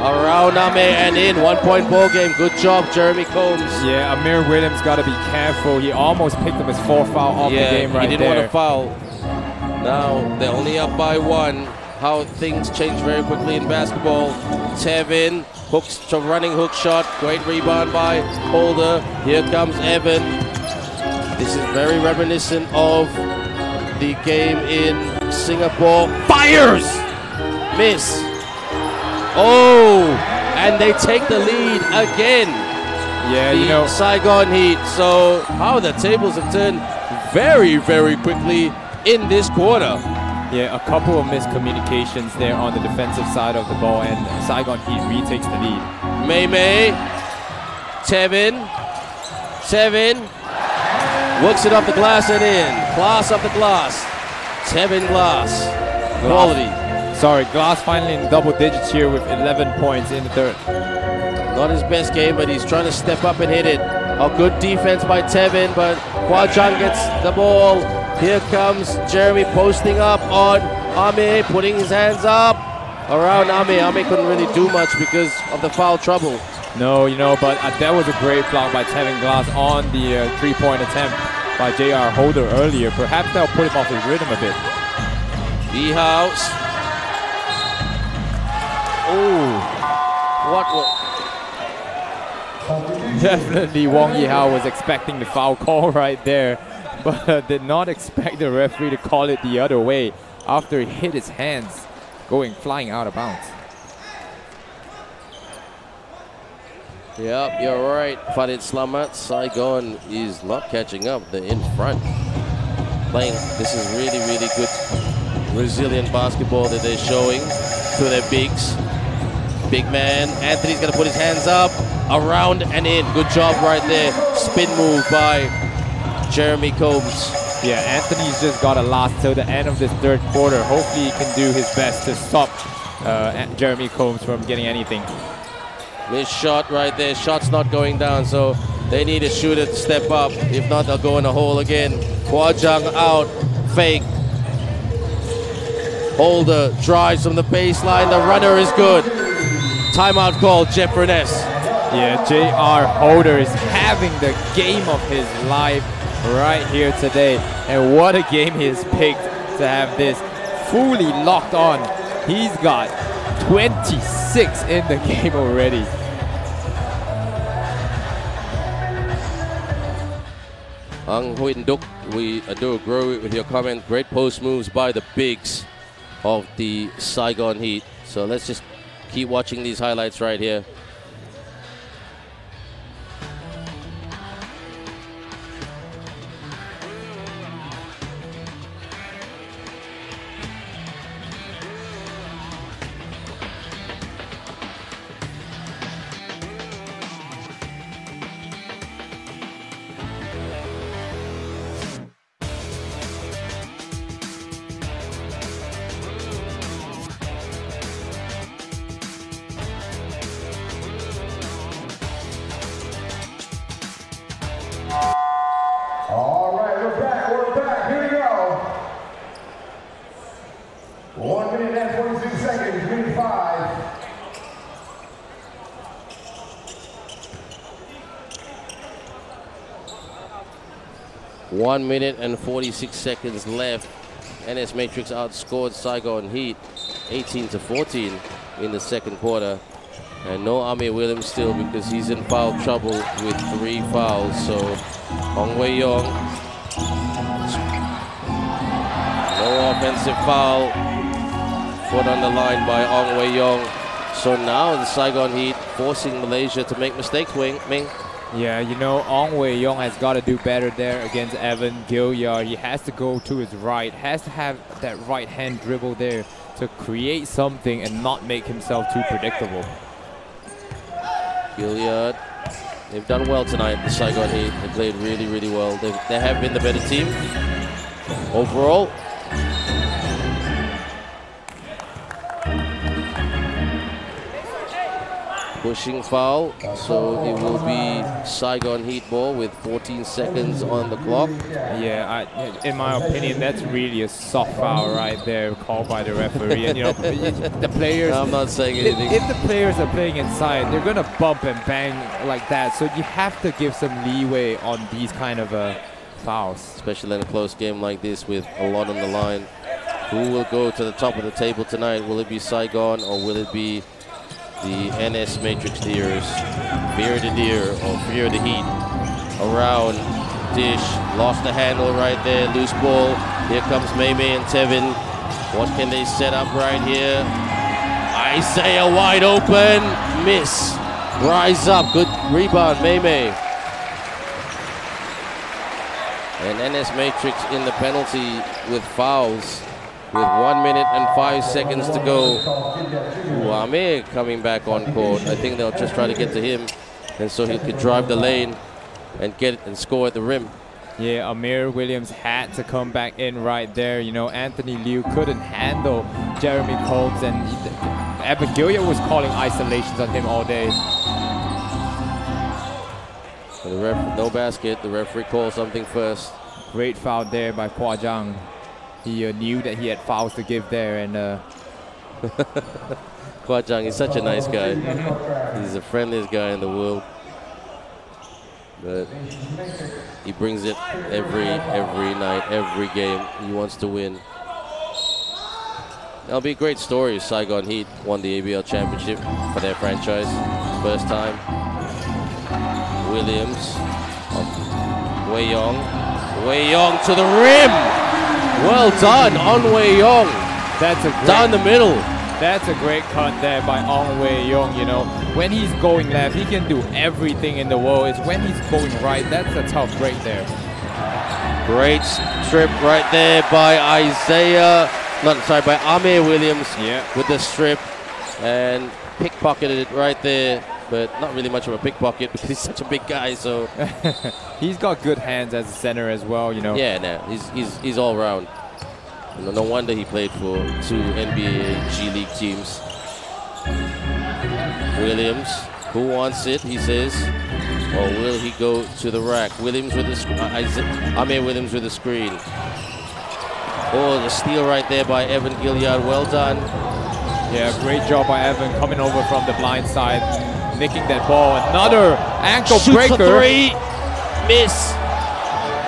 around Amir and in. 1-point ball game. Good job, Jeremy Combs. Yeah, Amir Williams got to be careful. He almost picked up his fourth foul off the game right there. He didn't want to foul. Now they're only up by one. How things change very quickly in basketball. Tevin hooks to running hook shot. Great rebound by Holder. Here comes Evan. This is very reminiscent of the game in Singapore. Fires! Miss. Oh! And they take the lead again. Yeah, you know, Saigon Heat. So how the tables have turned very, very quickly in this quarter. Yeah, a couple of miscommunications there on the defensive side of the ball, and Saigon Heat retakes the lead. Maymay. Tevin. Works it up the glass and in. Glass up the glass. Tevin Glass. Quality. Sorry, Glass finally in double digits here with 11 points in the third. Not his best game, but he's trying to step up and hit it. A good defense by Tevin, but Kua Zhang gets the ball. Here comes Jeremy posting up on Amir, putting his hands up around Amir. Amir couldn't really do much because of the foul trouble. No, you know, but that was a great block by Tevin Glass on the three-point attempt by J.R. Holder earlier. Perhaps that'll put him off his rhythm a bit. Yi Hao. Oh, what? Definitely Wong Yi Hao was expecting the foul call right there, but did not expect the referee to call it the other way after he hit his hands going flying out of bounds. Yep, you're right, Farid Slamat. Saigon is not catching up. They're in front. Playing, this is really, really good, resilient basketball that they're showing to their bigs. Big man, Anthony's gonna put his hands up, around and in. Good job right there. Spin move by Jeremy Combs. Yeah, Anthony's just gotta last till the end of this third quarter. Hopefully he can do his best to stop Jeremy Combs from getting anything. Missed shot right there. Shot's not going down, so they need a shooter to step up. If not, they'll go in a hole again. Kua Zhang out. Fake. Holder drives from the baseline. The runner is good. Timeout call, Jeff Viernes. Yeah, J.R. Holder is having the game of his life right here today. And what a game he has picked to have this fully locked on. He's got 26 in the game already. Ang Huyen Duk, we do agree with your comment. Great post moves by the bigs of the Saigon Heat. So let's just keep watching these highlights right here. 1 minute and 46 seconds left. NS Matrix outscored Saigon Heat 18-14 in the second quarter. And no Amir Williams still, because he's in foul trouble with 3 fouls. So Hong Wei Yong, no offensive foul, put on the line by Hong Wei Yong. So now the Saigon Heat forcing Malaysia to make mistakes, Ming. Yeah, you know, Ong Wei Yong has got to do better there against Evan Gilliard. He has to go to his right, has to have that right-hand dribble there to create something and not make himself too predictable. Gilliard, they've done well tonight, the Saigon Heat. They played really, really well. They have been the better team overall. Pushing foul, so it will be Saigon Heat ball with 14 seconds on the clock. Yeah, in my opinion, that's really a soft foul right there, called by the referee. And you know, the players. No, I'm not saying anything. If the players are playing inside, they're gonna bump and bang like that. So you have to give some leeway on these kind of fouls, especially in a close game like this with a lot on the line. Who will go to the top of the table tonight? Will it be Saigon or will it be the NS Matrix Deers? Fear the Deer or Fear the Heat. Around Dish, lost the handle right there, loose ball. Here comes Mame and Tevin. What can they set up right here? Isaiah wide open, miss. Rise up, good rebound, Mame. And NS Matrix in the penalty with fouls, with 1 minute and 5 seconds to go. Amir coming back on court. I think they'll just try to get to him, and so he could drive the lane and get it and score at the rim. Yeah, Amir Williams had to come back in right there. You know, Anthony Liu couldn't handle Jeremy Combs, and Evan Gilliard was calling isolations on him all day. So the ref, no basket, the referee calls something first. Great foul there by Kua Zhang. He knew that he had fouls to give there, and Kua Zhang is such a nice guy. He's the friendliest guy in the world, but he brings it every night, every game. He wants to win. That'll be a great story if Saigon Heat won the ABL championship for their franchise, first time. Williams, Wei Yong, Wei Yong to the rim. Well done, Ong Wei Yong. That's a great, down the middle. That's a great cut there by Ong Wei Yong. You know, when he's going left, he can do everything in the world. It's when he's going right, that's a tough break there. Great strip right there by Amir Williams. Yeah, with the strip and pickpocketed it right there. But not really much of a pickpocket because he's such a big guy, so... He's got good hands as a center as well, you know. Yeah, no, he's all round. No wonder he played for 2 NBA G League teams. Williams, who wants it, he says. Or will he go to the rack? Williams with the... Amir Williams with the screen. Oh, the steal right there by Evan Gilliard. Well done. Yeah, great job by Evan coming over from the blind side, nicking that ball. Another ankle breaker. Shoots a three, miss.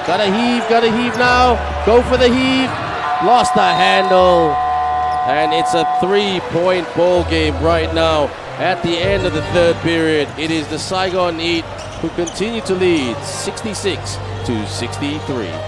Gotta heave now. Go for the heave. Lost the handle. And it's a 3-point ball game right now at the end of the third period. It is the Saigon Heat who continue to lead 66-63.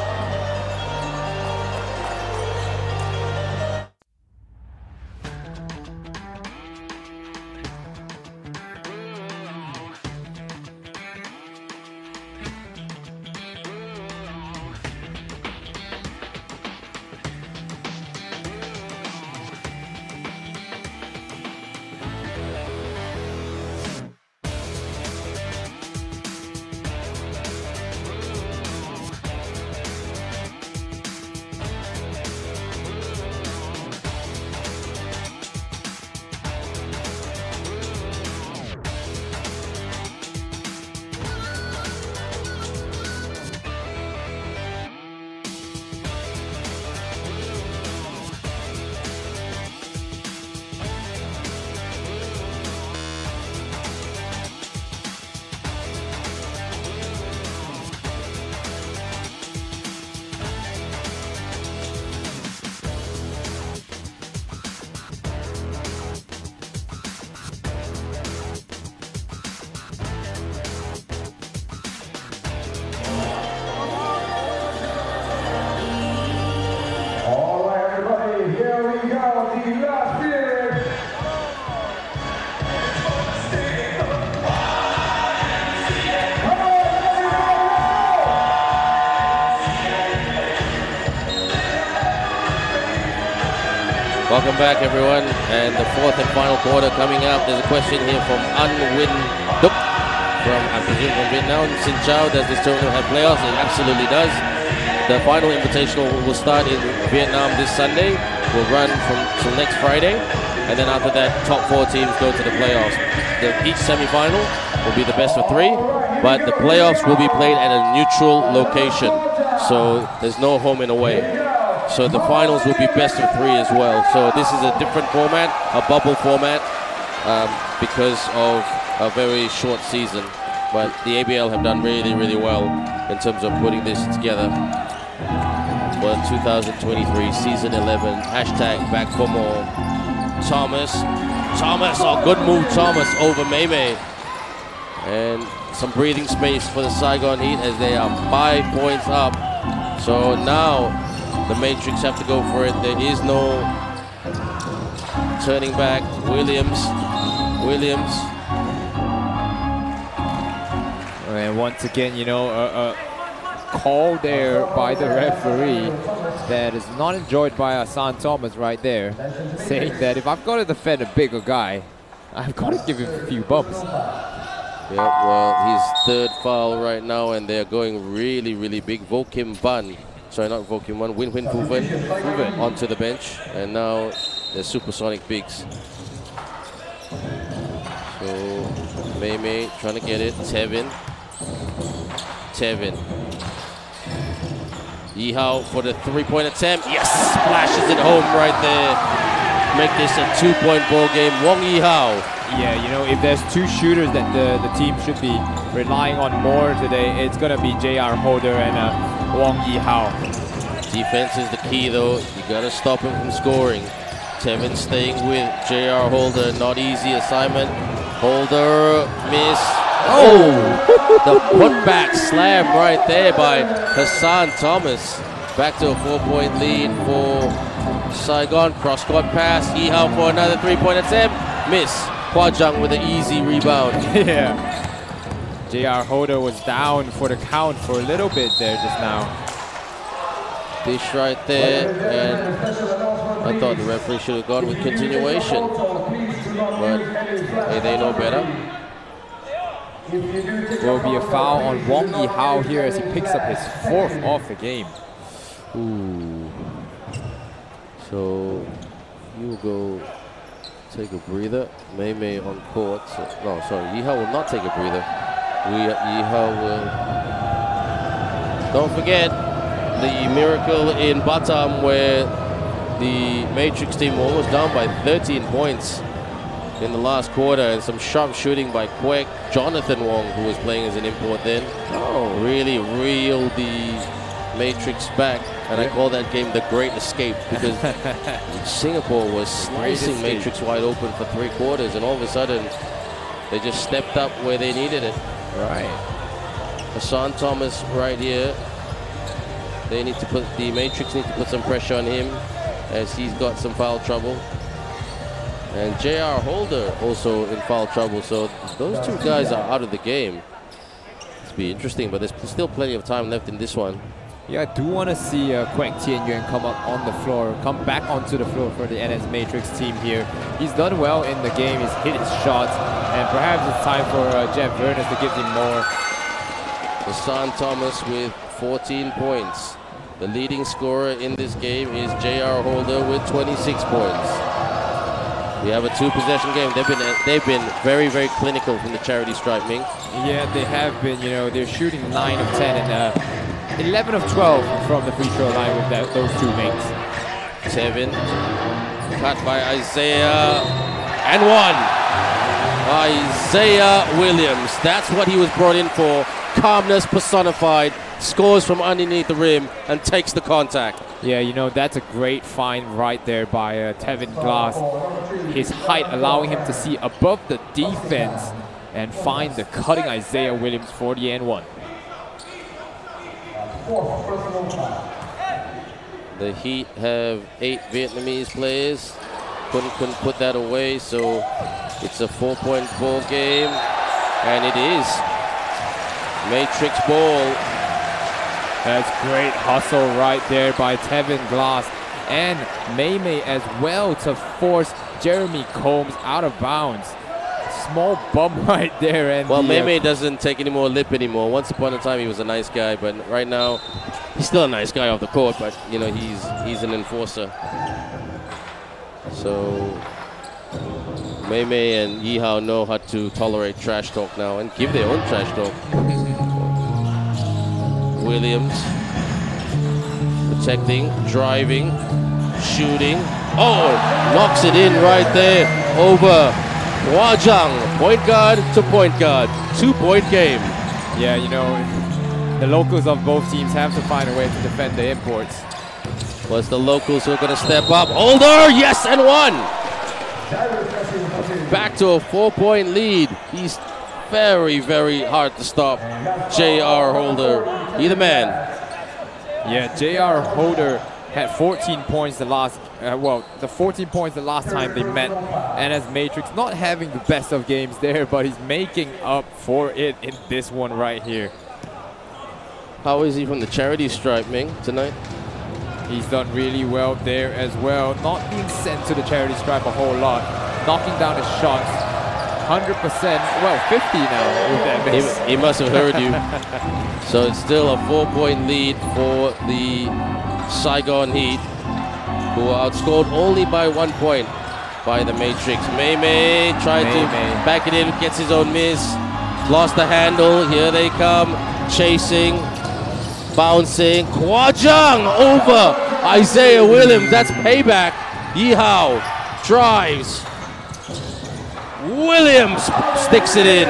Welcome back, everyone. And the fourth and final quarter coming up. There's a question here from An Win Duc from, I presume, from Vietnam. Xin Chao, does this tournament have playoffs? It absolutely does. The final invitational will start in Vietnam this Sunday. We'll run from next Friday. And then after that, top four teams go to the playoffs. Each semi-final will be the best of three, but the playoffs will be played at a neutral location. So there's no home and away. So the finals will be best of three as well. So this is a different format, a bubble format, because of a very short season. But the ABL have done really, really well in terms of putting this together for 2023 season 11. Hashtag back for more. Thomas, oh, good move, Thomas over Maymay. And some breathing space for the Saigon Heat as they are 5 points up. So now the Matrix have to go for it. There is no turning back. Williams. And once again, you know, a call there by the referee that is not enjoyed by Hassan Thomas right there, saying that if I've got to defend a bigger guy, I've got to give him a few bumps. Yep, well, his third foul right now, and they're going really, really big. Vo Kim Ban. Sorry, not Vo Kim Ban. Win-win Fuven onto the bench. And now the supersonic bigs. So Maymay trying to get it. Tevin. Yi Hao for the three-point attempt. Yes! Splashes it home right there. Make this a two-point ball game. Wong Yi Hao. Yeah, you know, if there's two shooters that the team should be relying on more today, it's going to be J.R. Holder and Wong Yi Hao. Defense is the key, though. You gotta stop him from scoring. Tevin staying with J.R. Holder. Not easy assignment. Holder miss. Oh, the putback slam right there by Hassan Thomas. Back to a 4-point lead for Saigon. Cross court pass. Yi Hao for another 3-point attempt. Miss. Kua Zhang with an easy rebound. Yeah. J.R. Holder was down for the count for a little bit there just now. Dish right there, and I thought the referee should have gone with continuation. But hey, they know better. There will be a foul on Wong Yi Hao here as he picks up his fourth off the game. Ooh. So you go take a breather. Maymay on court. So, no, sorry, Yi Hao will not take a breather. Yi Hao will. Don't forget the miracle in Batam where the Matrix team were almost down by 13 points in the last quarter, and some sharp shooting by Quek Jonathan Wong, who was playing as an import then. Oh, really reeled the Matrix back, and yeah. I call that game the Great Escape because Singapore was slicing Matrix wide open for three quarters, and all of a sudden they just stepped up where they needed it. Right. Hassan Thomas right here. They need to put, the Matrix need to put some pressure on him as he's got some foul trouble. And J.R. Holder also in foul trouble. So those two guys are out of the game. It's be interesting, but there's still plenty of time left in this one. Yeah, I do want to see Quek Ten Yuan come up on the floor, come back onto the floor for the NS Matrix team here. He's done well in the game. He's hit his shots, and perhaps it's time for Jeff Viernes to give him more. Hassan Thomas with 14 points. The leading scorer in this game is J.R. Holder with 26 points. We have a two-possession game. They've been very, very clinical from the charity stripe, Ming. Yeah, they have been. You know, they're shooting 9 of 10 and 11 of 12 from the free throw line with those two makes. Tevin, cut by Isaiah, and one. Isaiah Williams, that's what he was brought in for. Calmness personified, scores from underneath the rim and takes the contact. Yeah, you know, that's a great find right there by Tevin Glass. His height allowing him to see above the defense and find the cutting Isaiah Williams for the and one. The Heat have 8 Vietnamese players. Couldn't put that away, so it's a 4-point ball game, and it is Matrix ball. That's great hustle right there by Tevin Glass. and Maymay as well to force Jeremy Combs out of bounds. Small bump right there. And well, Maymay doesn't take any more lip anymore. Once upon a time, he was a nice guy, but right now, he's still a nice guy off the court, but, you know, he's an enforcer. So Maymay and Yi Hao know how to tolerate trash talk now and give their own trash talk. Williams protecting, driving, shooting. Oh, knocks it in right there over Kua Zhang, point guard to point guard, 2-point game. Yeah, you know, the locals of both teams have to find a way to defend the imports. Well, it's the locals who are going to step up. Holder, yes, and one. Back to a 4-point lead. He's very, very hard to stop. J.R. Holder, he the man. Yeah, J.R. Holder had 14 points the last, time they met. And as Matrix, not having the best of games there, but he's making up for it in this one right here. How is he from the charity stripe, Ming, tonight? He's done really well there as well. Not being sent to the charity stripe a whole lot. Knocking down his shots, 100%, well, 50 now with that miss. He must have heard you. So it's still a 4-point lead for the Saigon Heat, who are outscored only by 1 point by the Matrix. Maymay trying to back it in, gets his own miss. Lost the handle, here they come, chasing. Bouncing, Kua Zhang over Isaiah Williams, that's payback. Yi Hao drives, Williams sticks it in.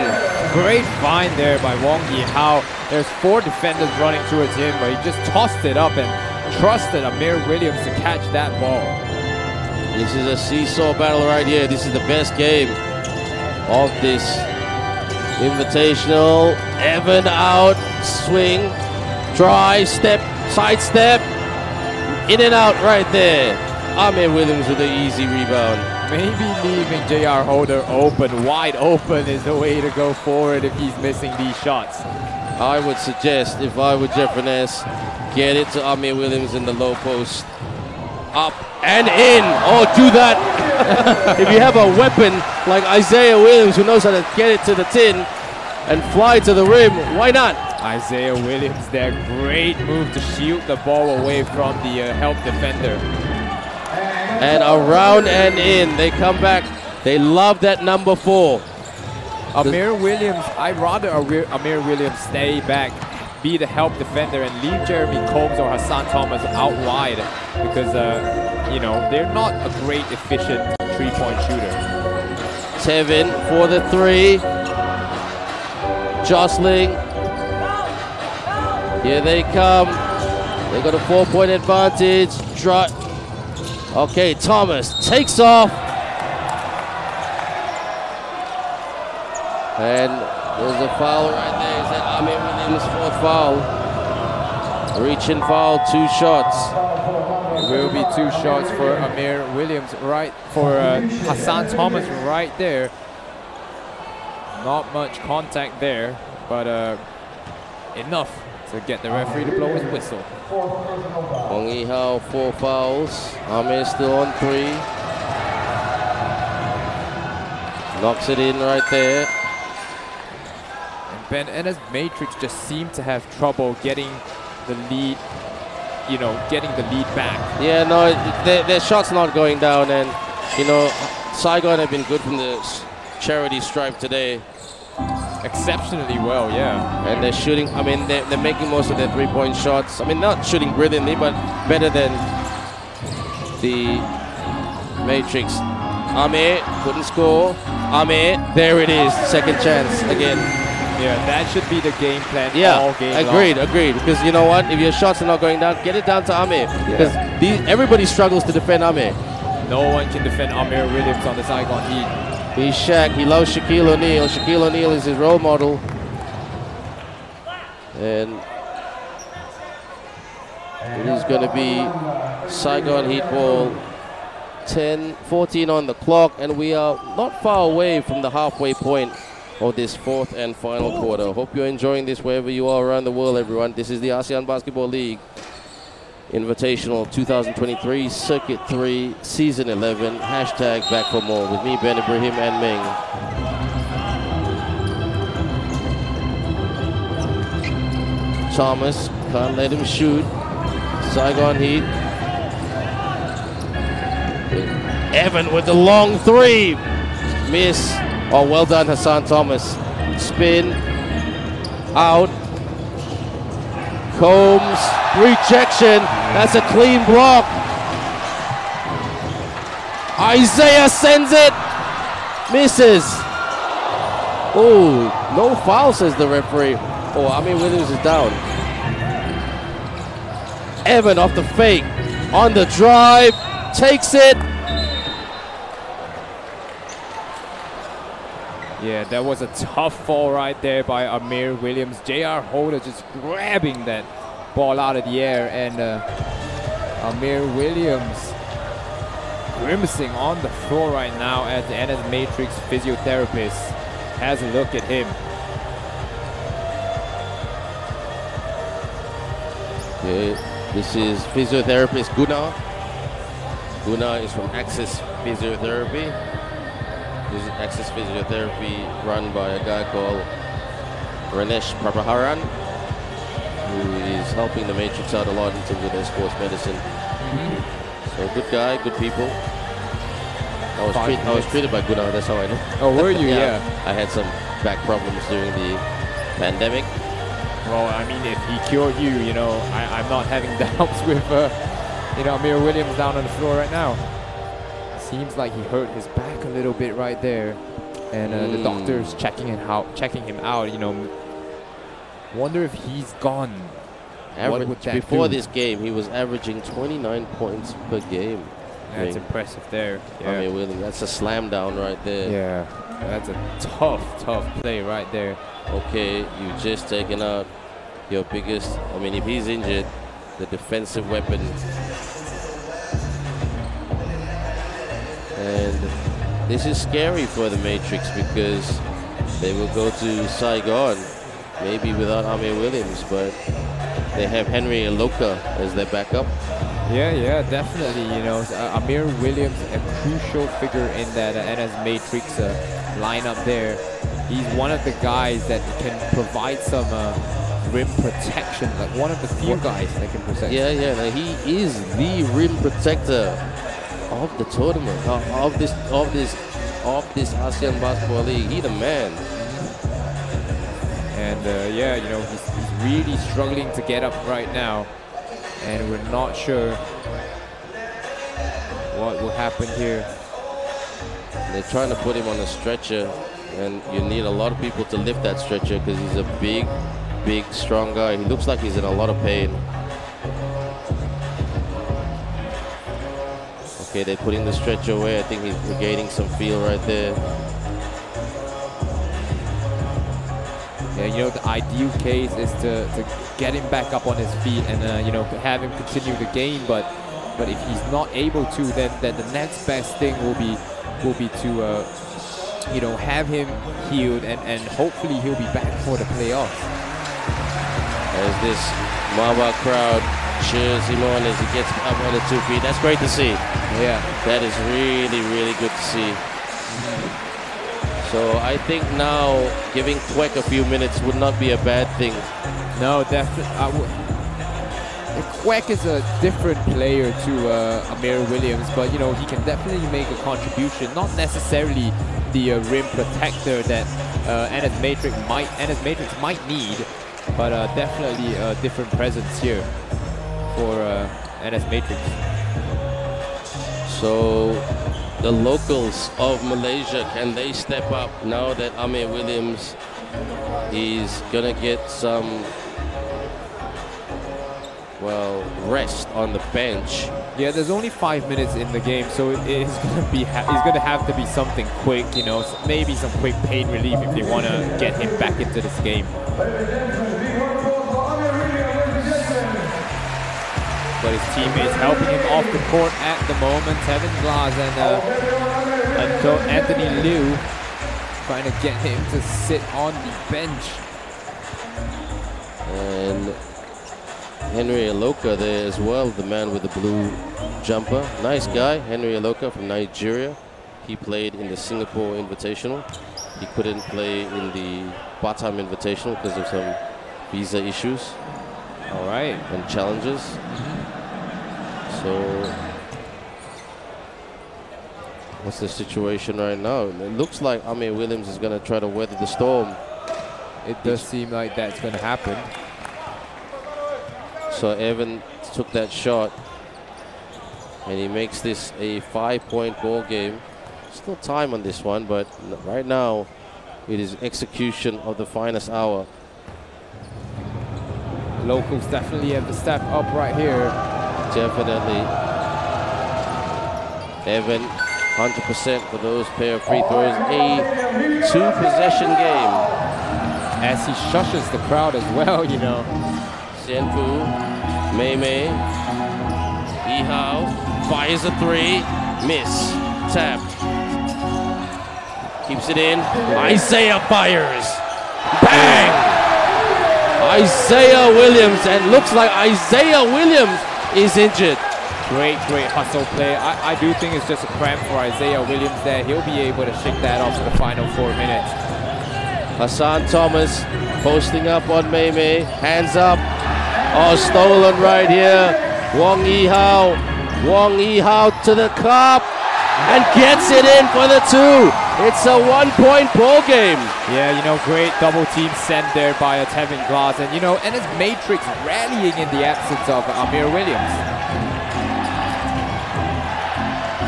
Great find there by Wong Yi Hao. There's 4 defenders running towards him, but he just tossed it up and trusted Amir Williams to catch that ball. This is a seesaw battle right here. This is the best game of this Invitational. Evan out, swing. Drive, step, side step, in and out right there. Amir Williams with an easy rebound. Maybe leaving J.R. Holder open, wide open is the way to go forward if he's missing these shots. I would suggest, if I were Jeff Viernes, get it to Amir Williams in the low post. Up and in. Oh, do that. If you have a weapon like Isaiah Williams who knows how to get it to the tin and fly to the rim, why not? Isaiah Williams there, great move to shield the ball away from the help defender. And around and in, they come back. They love that number 4. Amir Williams, I'd rather Amir Williams stay back, be the help defender, and leave Jeremy Combs or Hassan Thomas out wide because, you know, they're not a great, efficient three-point shooter. Tevin for the 3. Jostling. Here they come. They've got a 4-point advantage. Okay, Thomas takes off. And there's a foul right there. Is that Amir Williams' 4th foul? Reach and foul, 2 shots. It will be 2 shots for Amir Williams, right? For Hassan Thomas right there. Not much contact there, but enough to get the referee to blow his whistle. Wong Yi Hao, 4 fouls. Amir still on 3. Knocks it in right there. And Ben and his Matrix just seemed to have trouble getting the lead, you know, getting the lead back. Yeah, no, their shot's not going down, and, you know, Saigon have been good from the charity stripe today. Exceptionally well, yeah. And they're shooting, I mean, they're making most of their three-point shots. I mean, not shooting brilliantly, but better than the Matrix. Amir couldn't score. Amir, there it is, second chance again. Yeah, that should be the game plan all game long. Agreed. Because you know what? If your shots are not going down, get it down to Amir. Because everybody struggles to defend Amir. No one can defend Amir Williams on the Saigon Heat. He's Shaq, he loves Shaquille O'Neal. Shaquille O'Neal is his role model. And it is going to be Saigon Heat ball. 14 on the clock, and we are not far away from the halfway point of this 4th and final quarter. Hope you're enjoying this wherever you are around the world, everyone. This is the ASEAN Basketball League. Invitational 2023 Circuit 3 Season 11. # back for more with me, Ben Ibrahim and Ming. Thomas can't let him shoot. Saigon Heat. Evan with the long three. Miss. Oh, well done, Hassan Thomas. Spin. Out. Combs. Rejection. That's a clean block. Isaiah sends it. Misses. Oh, no foul, says the referee. Oh, Amir Williams is down. Evan off the fake. On the drive. Takes it. Yeah, that was a tough fall right there by Amir Williams. J.R. Holder just grabbing that ball out of the air, and Amir Williams grimacing on the floor right now as the NS Matrix physiotherapist has a look at him. Yeah, this is physiotherapist Gunnar. Gunnar is from Access Physiotherapy. This is Access Physiotherapy, run by a guy called Ranesh Prabharan, who is helping the Matrix out a lot in terms of their sports medicine. So good guy, good people. I was treated by Gunnar, that's how I know. Oh, were you? Yeah. I had some back problems during the pandemic. Well, I mean, if he cured you, you know, I'm not having doubts with, you know, Amir Williams down on the floor right now. Seems like he hurt his back a little bit right there, and the doctor's checking him out. You know, wonder if he's gone. Before this game, he was averaging 29 points per game. That's impressive there. Yeah. I mean, William, that's a slam down right there. Yeah, that's a tough play right there. Okay, you've just taken out your biggest. I mean, if he's injured, the defensive weapon. And this is scary for the Matrix because they will go to Saigon, maybe without Amir Williams, but they have Henry Aloka as their backup. Yeah, definitely. You know, Amir Williams, a crucial figure in that NS Matrix lineup there. He's one of the guys that can provide some rim protection, like one of the few guys that can protect. Yeah, now he is the rim protector of the tournament, of this ASEAN Basketball League. He's the man. And yeah, you know, he's really struggling to get up right now, and we're not sure what will happen here. They're trying to put him on a stretcher, and you need a lot of people to lift that stretcher because he's a big, strong guy. He looks like he's in a lot of pain. Okay, they're putting the stretcher away. I think he's regaining some feel right there. Yeah, you know, the ideal case is to get him back up on his feet and, you know, have him continue the game. But if he's not able to, then the next best thing will be to, you know, have him healed and hopefully he'll be back for the playoffs. As this Maba crowd cheers him on as he gets up on the 2 feet. That's great to see. Yeah, that is really good to see. So I think now giving Quek a few minutes would not be a bad thing. No, definitely. Quek is a different player to Amir Williams, but you know, he can definitely make a contribution. Not necessarily the rim protector that NS Matrix might need, but definitely a different presence here for NS Matrix. So the locals of Malaysia, can they step up now that Amir Williams is gonna get some, well, rest on the bench? Yeah, there's only 5 minutes in the game, so it's gonna have to be something quick, you know, maybe some quick pain relief if they wanna get him back into this game. But his teammates helping him off the court at the moment. Tevin Glass and Anthony Liu trying to get him to sit on the bench. And Henry Aloka there as well, the man with the blue jumper. Nice guy, Henry Aloka from Nigeria. He played in the Singapore Invitational. He couldn't play in the Batam Invitational because of some visa issues. All right. And challenges. So what's the situation right now? It looks like Amir Williams is going to try to weather the storm. It does seem like that's going to happen. So Evan took that shot, and he makes this a 5-point ball game. Still time on this one, but right now it is execution of the finest hour. Locals definitely have to step up right here. Definitely. Evan, 100% for those pair of free throws. A two-possession game. As he shushes the crowd as well, you know. Xianfu, Mei, Yi Hao fires a three, miss, tapped. Keeps it in. Isaiah fires. Bang! Isaiah Williams, and looks like Isaiah Williams is injured. Great hustle play. I do think it's just a cramp for Isaiah Williams there. He'll be able to shake that off for the final 4 minutes. Hassan Thomas posting up on Mei, hands up. Oh, stolen right here. Wong Yi Hao to the cup and gets it in for the two. It's a 1-point ball game. Yeah, you know, great double team sent there by Tevin Glass, and you know, NS Matrix rallying in the absence of Amir Williams.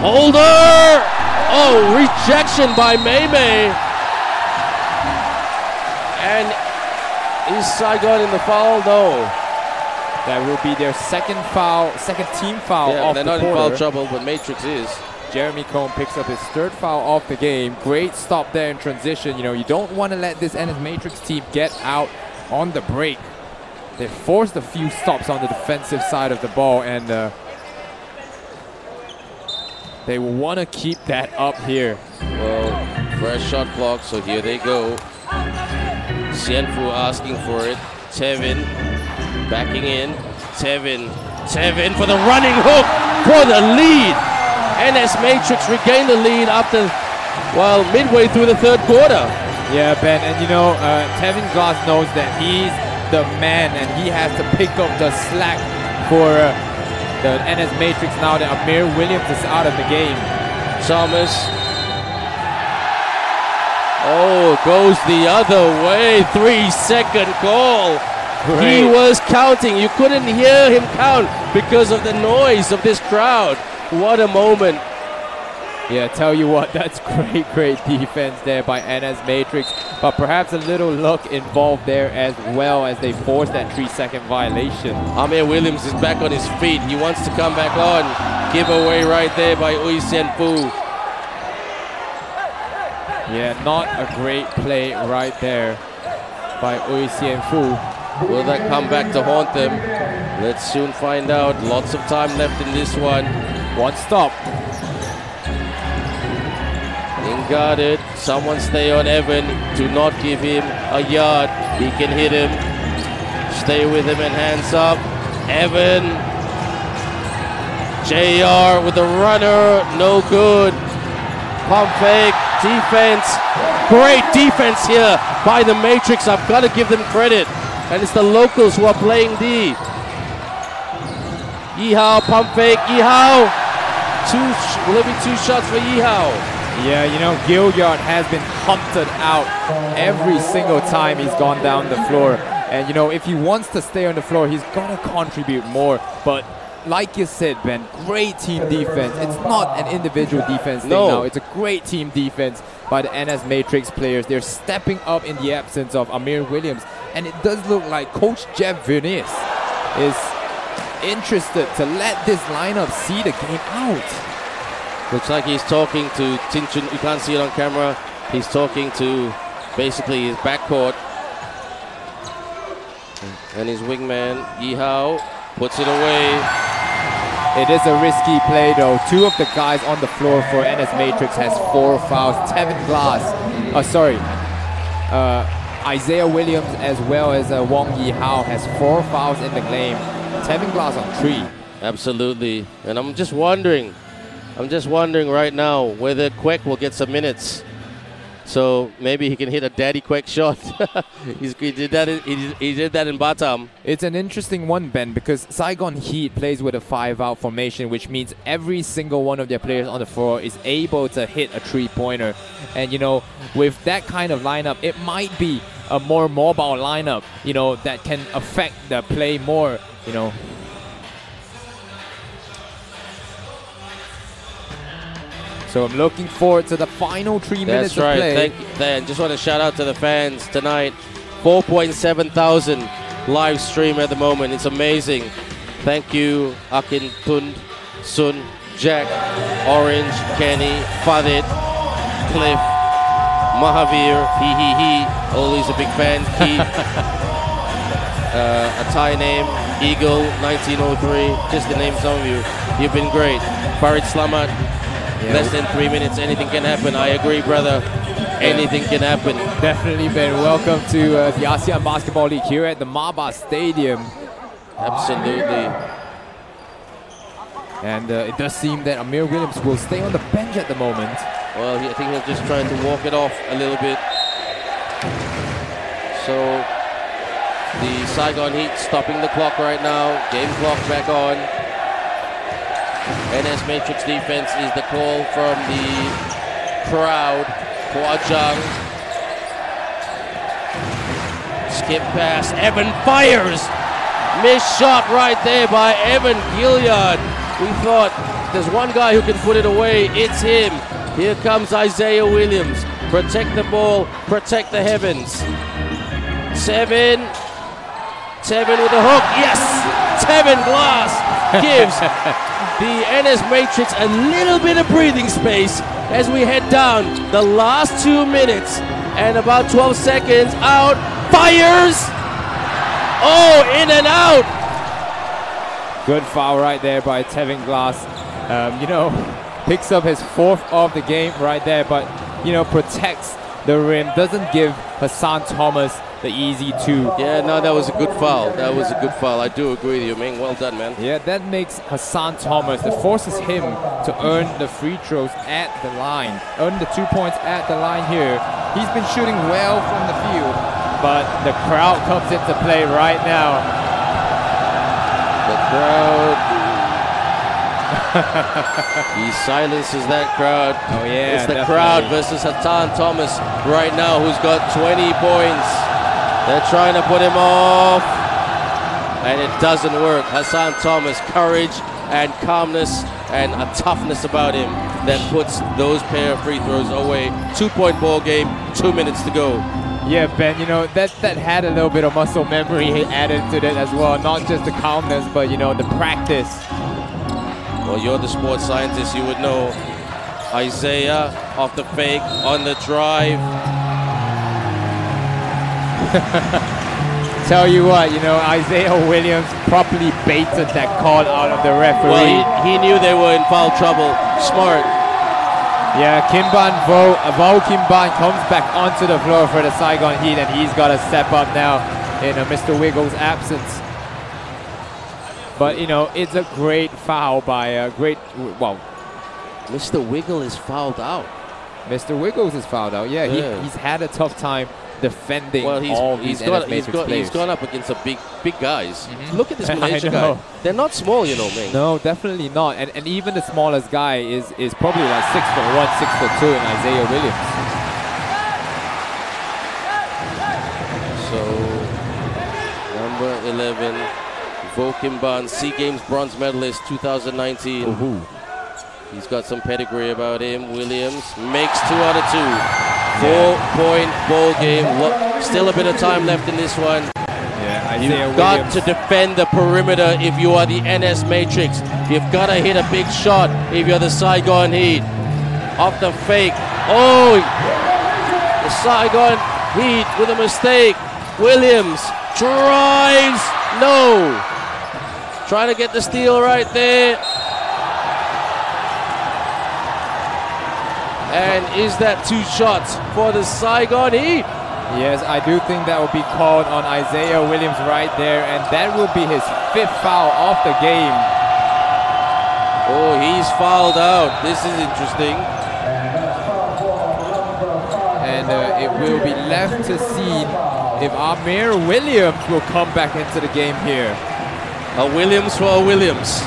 Holder! Oh, rejection by Mei. And is Saigon in the foul? No. That will be their second foul, second team foul of the quarter. Yeah, they're not in foul trouble, but Matrix is. Jeremy Combs picks up his third foul off the game. Great stop there in transition. You know, you don't want to let this NS Matrix team get out on the break. They forced a few stops on the defensive side of the ball, and they will want to keep that up here. Well, fresh shot clock, so here they go. Xianfu asking for it. Tevin backing in. Tevin for the running hook for the lead. NS Matrix regained the lead after, well, midway through the third quarter. Yeah, Ben, and you know, Tevin Glass knows that he's the man, and he has to pick up the slack for the NS Matrix now that Amir Williams is out of the game. Thomas. Oh, goes the other way. 3-second call. Great. He was counting. You couldn't hear him count because of the noise of this crowd. What a moment. Yeah, tell you what, that's great defense there by NS Matrix. But perhaps a little luck involved there as well, as they forced that 3-second violation. Amir Williams is back on his feet. He wants to come back on. Giveaway right there by Oi Xian Fu. Yeah, not a great play right there by Oi Xian Fu. Will that come back to haunt them? Let's soon find out. Lots of time left in this one. One stop. Guarded. Someone stay on Evan. Do not give him a yard. He can hit him. Stay with him and hands up. Evan. J.R. with the runner. No good. Pump fake. Defense. Great defense here by the Matrix. I've got to give them credit. And it's the locals who are playing D. Yi Hao. Pump fake. Yi Hao. Will it be two shots for Yi Hao? Yeah, you know, Gilliard has been hunted out every single time he's gone down the floor. And, you know, if he wants to stay on the floor, he's going to contribute more. But like you said, Ben, great team defense. It's not an individual defense thing now. It's a great team defense by the NS Matrix players. They're stepping up in the absence of Amir Williams. And it does look like Coach Jeff Viernes is interested to let this lineup see the game out. Looks like he's talking to Ting Chun. You can't see it on camera. He's talking to basically his backcourt. And his wingman, Yi Hao, puts it away. It is a risky play, though. Two of the guys on the floor for NS Matrix has four fouls. Tevin Glass. Isaiah Williams as well as Wong Yi Hao has four fouls in the game. Tevin Glass on three. Absolutely. And I'm just wondering right now whether Quek will get some minutes. So maybe he can hit a daddy Quek shot. he did that in Batam. It's an interesting one, Ben, because Saigon Heat plays with a 5-out formation, which means every single one of their players on the floor is able to hit a three-pointer. And, you know, with that kind of lineup, it might be a more mobile lineup, you know, that can affect the play more, you know. So I'm looking forward to the final 3 minutes of play. That's right. Then just want to shout out to the fans tonight. 4,700 live stream at the moment. It's amazing. Thank you, Akin Tun, Sun, Jack, Orange, Kenny, Fadit, Cliff, Mahavir, He. Always a big fan. Keith, a Thai name, Eagle, 1903. Just the names of you. You've been great. Farid Slamat. Yeah. Less than 3 minutes, anything can happen. I agree, brother. Anything can happen. Definitely, Ben. Welcome to the ASEAN Basketball League here at the Maba Stadium. Absolutely. And it does seem that Amir Williams will stay on the bench at the moment. Well, I think he's just trying to walk it off a little bit. So the Saigon Heat stopping the clock right now. Game clock back on. NS Matrix defense is the call from the crowd. Kua Zhang. Skip pass. Evan fires. Missed shot right there by Evan Gilliard. We thought there's one guy who can put it away. It's him. Here comes Isaiah Williams. Protect the ball. Protect the heavens. Tevin with a hook. Yes. Tevin Glass gives the NS Matrix a little bit of breathing space as we head down the last 2 minutes and about 12 seconds out. Fires! Oh, in and out! Good foul right there by Tevin Glass. You know, picks up his fourth of the game right there, but, you know, protects the rim. Doesn't give Hassan Thomas the easy two. Yeah, no, that was a good foul. That was a good foul. I do agree with you, Ming. Well done, man. Yeah, that makes Hassan Thomas. That forces him to earn the free throws at the line. Earn the 2 points at the line here. He's been shooting well from the field, but the crowd comes into play right now. The crowd. He silences that crowd. Oh, yeah. It's the definitely. Crowd versus Hassan Thomas right now, who's got 20 points. They're trying to put him off, and it doesn't work. Hassan Thomas, courage and calmness and a toughness about him that puts those pair of free throws away. 2-point ball game, 2 minutes to go. Yeah, Ben, you know, that had a little bit of muscle memory added to that as well. Not just the calmness, but, you know, the practice. Well, you're the sports scientist, you would know. Isaiah off the fake, on the drive. Tell you what, you know, Isaiah Williams properly baited that call out of the referee. Well, he knew they were in foul trouble. Smart. Yeah, Vo Kim Ban comes back onto the floor for the Saigon Heat, and he's got to step up now in Mr. Wiggles' absence. But, you know, it's a great foul by a great... Well, Mr. Wiggle is fouled out. Mr. Wiggles is fouled out, yeah. Yeah. He's had a tough time defending. Well, he's gone up against the big guys. Mm-hmm. Look at this Malaysian guy. They're not small, you know, Ming. No, definitely not. And even the smallest guy is probably like 6'1", 6'2", in Isaiah Williams. So number 11, Vo Kim Ban, SEA Games bronze medalist 2019. Ooh. He's got some pedigree about him. Williams makes 2 out of 2. 4-point ball game. Still a bit of time left in this one. Yeah, you've got to defend the perimeter if you are the NS Matrix. You've got to hit a big shot if you're the Saigon Heat. Off the fake. Oh! The Saigon Heat with a mistake. Williams drives. No! Trying to get the steal right there. And is that 2 shots for the Saigon Heat? Yes, I do think that will be called on Isaiah Williams right there, and that will be his fifth foul of the game. Oh, he's fouled out. This is interesting. And it will be left to see if Amir Williams will come back into the game here. A Williams for a Williams.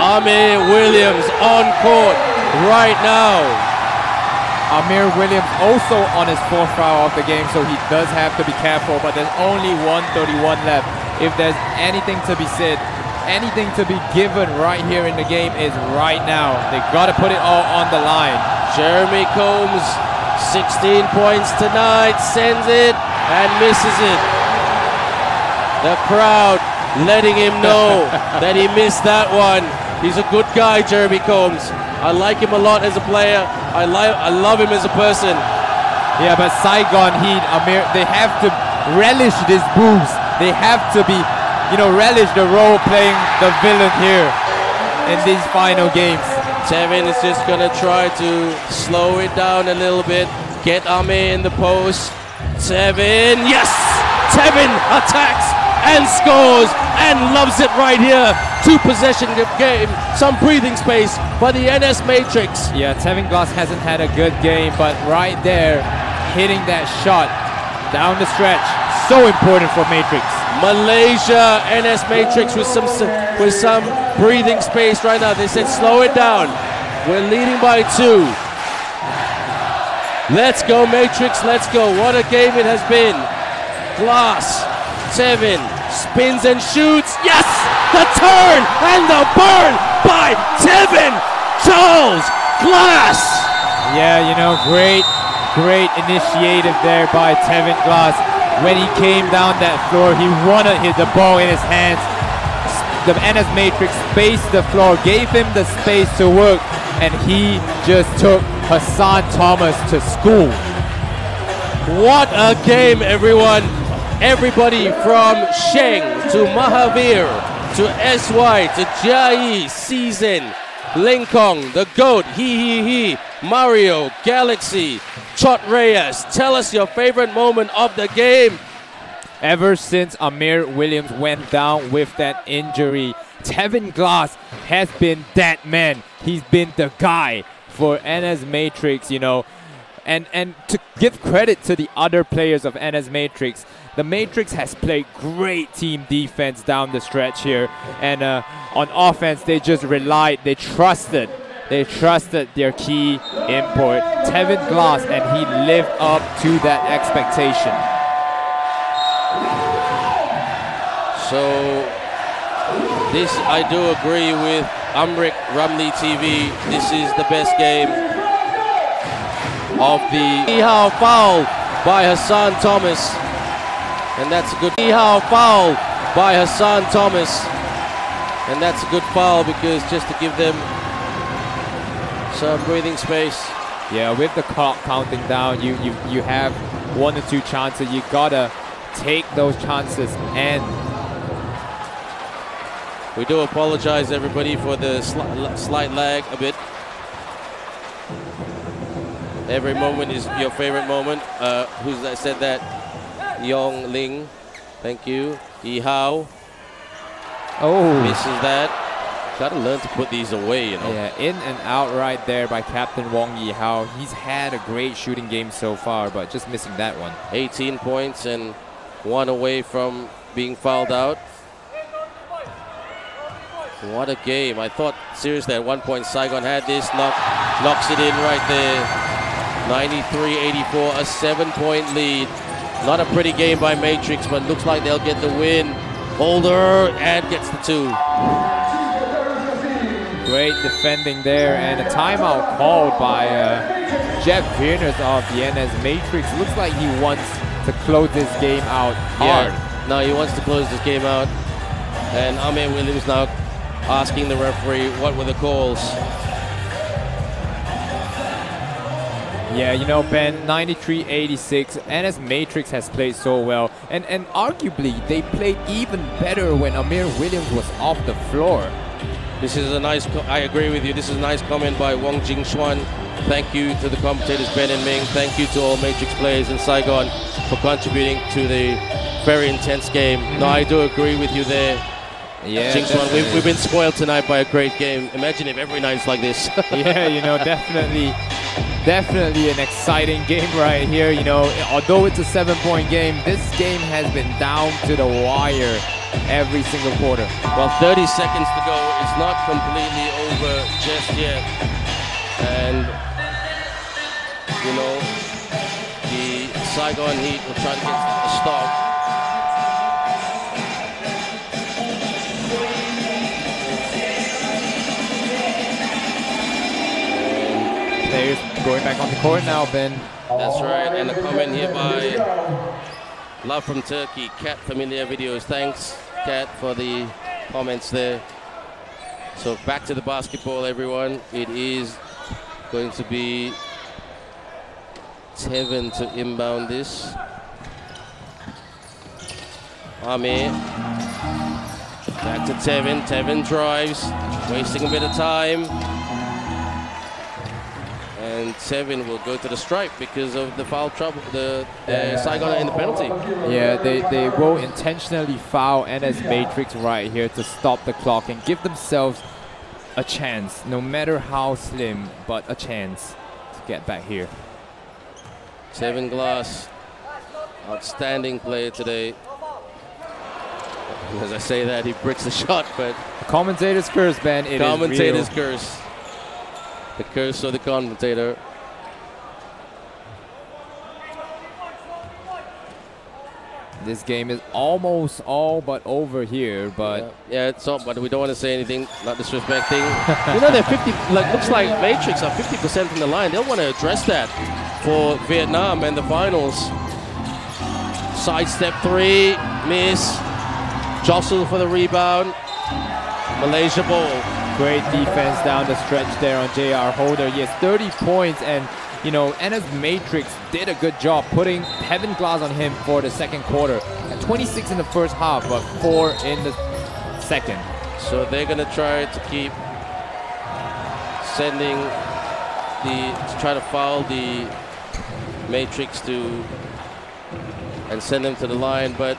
Amir Williams on court right now. Amir Williams also on his fourth foul of the game, so he does have to be careful, but there's only 1:31 left. If there's anything to be said, anything to be given right here in the game is right now. They got to put it all on the line. Jeremy Combs, 16 points tonight, sends it and misses it. The crowd letting him know that he missed that one. He's a good guy, Jeremy Combs. I like him a lot as a player. I love him as a person. Yeah, but Saigon Heat, Amir, they have to relish this boost. They have to be, you know, relish the role playing the villain here in these final games. Tevin is just going to try to slow it down a little bit. Get Amir in the post. Tevin, yes! Tevin attacks and scores and loves it right here. Two possession game, some breathing space by the NS Matrix. Yeah, Tevin Glass hasn't had a good game, but right there, hitting that shot down the stretch, so important for Matrix. Malaysia, NS Matrix with some breathing space right now. They said slow it down. We're leading by 2. Let's go Matrix, let's go. What a game it has been. Glass, Tevin, spins and shoots, yes! The turn and the burn by Tevin Charles Glass. Yeah, you know, great initiative there by Tevin Glass. When he came down that floor, he wanted the ball in his hands. The NS Matrix spaced the floor, gave him the space to work, and he just took Hassan Thomas to school. What a game, everyone. Everybody from Sheng to Mahavir, to SY, to Jai, Season, Ling Kong, The Goat, He, Mario, Galaxy, Chot Reyes. Tell us your favorite moment of the game. Ever since Amir Williams went down with that injury, Tevin Glass has been that man. He's been the guy for NS Matrix, you know. And to give credit to the other players of NS Matrix, the Matrix has played great team defense down the stretch here. And on offense, they just relied, they trusted their key import, Tevin Glass, and he lived up to that expectation. So, this I do agree with Amrik Ramli TV. This is the best game of the Wong Yi Hao foul by Hassan Thomas. And that's a good foul by Hassan Thomas. And that's a good foul because just to give them some breathing space. Yeah, with the clock counting down, you have 1 or 2 chances. You gotta take those chances. And we do apologize, everybody, for the slight lag a bit. Every moment is your favorite moment. Who's that said that? Yong Ling, thank you. Yi Hao. Oh, misses that. Gotta learn to put these away, you know. Yeah, in and out right there by Captain Wong Yi Hao. He's had a great shooting game so far, but just missing that one. 18 points and 1 away from being fouled out. What a game. I thought, seriously, at one point Saigon had this. Knocks it in right there. 93-84, a 7-point lead. Not a pretty game by Matrix, but looks like they'll get the win. Holder, and gets the 2. Great defending there, and a timeout called by Jeff Viernes of the NS Matrix. Looks like he wants to close this game out hard. Yeah. No, he wants to close this game out. And Amir Williams now asking the referee what were the calls. Yeah, you know, Ben, 93-86, NS Matrix has played so well. And arguably, they played even better when Amir Williams was off the floor. This is a nice, I agree with you, this is a nice comment by Wong Jingxuan. Thank you to the commentators Ben and Ming. Thank you to all Matrix players in Saigon for contributing to the very intense game. No, I do agree with you there. Yeah, Jingxuan, we've been spoiled tonight by a great game. Imagine if every night's like this. Yeah, you know, definitely an exciting game right here. You know, although it's a 7-point game, this game has been down to the wire every single quarter. Well, 30 seconds to go. It's not completely over just yet. And, you know, the Saigon Heat will try to get a stop. Players going back on the court now, Ben. That's right, and a comment here by Love from Turkey, Cat Familiar Videos. Thanks, Cat, for the comments there. So back to the basketball, everyone. It is going to be Tevin to inbound this. Amir. Back to Tevin. Tevin drives, wasting a bit of time. And Tevin will go to the stripe because of the foul trouble, the Saigon are in the penalty. Yeah, they will intentionally foul NS Matrix right here to stop the clock and give themselves a chance, no matter how slim, but a chance to get back here. Tevin Glass, outstanding player today. As I say that, he bricks the shot, but... The commentator's curse, Ben, it is real. Commentator's curse. The curse of the commentator. This game is almost all but over here, but yeah, it's all. But we don't want to say anything, not disrespecting. You know, they're 50. Like, looks like Matrix are 50% from the line. They'll want to address that for Vietnam and the finals. Sidestep three, miss. Jostle for the rebound. Malaysia ball. Great defense down the stretch there on J.R. Holder. Yes, 30 points, and you know, NS Matrix did a good job putting Tevin Glass on him for the second quarter. 26 in the first half, but 4 in the second. So they're gonna try to keep sending to try to foul the Matrix and send them to the line. But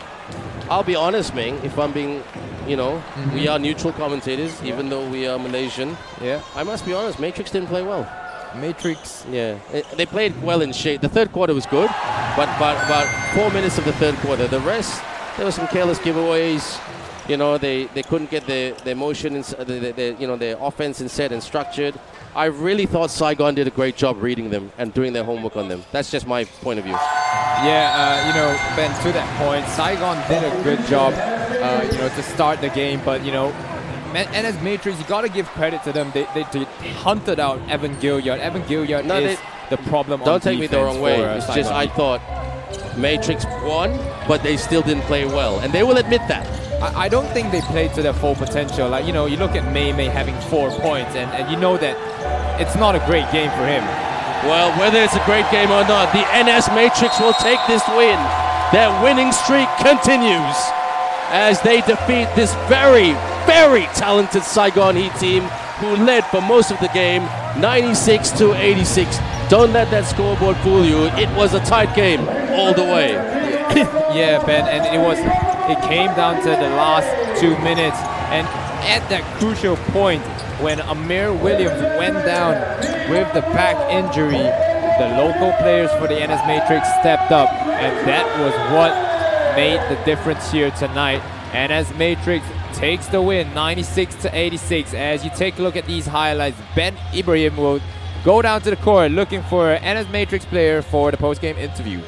I'll be honest, Ming, if I'm being, you know, we are neutral commentators, even though we are Malaysian. Yeah, I must be honest, Matrix didn't play well. Matrix, yeah, they played well in shape. The third quarter was good, but about 4 minutes of the third quarter. The rest, there were some careless giveaways. You know, they couldn't get their motion, you know, their offense in set and structured. I really thought Saigon did a great job reading them and doing their homework on them. That's just my point of view. Yeah, you know, Ben, to that point, Saigon did a good job, you know, to start the game. But, you know, and as Matrix, you got to give credit to them. They hunted out Evan Gilliard. Evan Gilliard is the problem on defense. Don't take me the wrong way. It's just I thought Matrix won, but they still didn't play well. And they will admit that. I don't think they played to their full potential. Like, you know, you look at May having 4 points, and you know that it's not a great game for him. Well, whether it's a great game or not, the NS Matrix will take this win. Their winning streak continues as they defeat this very, very talented Saigon Heat team who led for most of the game, 96 to 86. Don't let that scoreboard fool you. It was a tight game all the way. Yeah, Ben, and it came down to the last 2 minutes, and at that crucial point when Amir Williams went down with the back injury, the local players for the NS Matrix stepped up, and that was what made the difference here tonight. NS Matrix takes the win, 96 to 86. As you take a look at these highlights, Ben Ibrahim will go down to the court looking for an NS Matrix player for the post-game interview.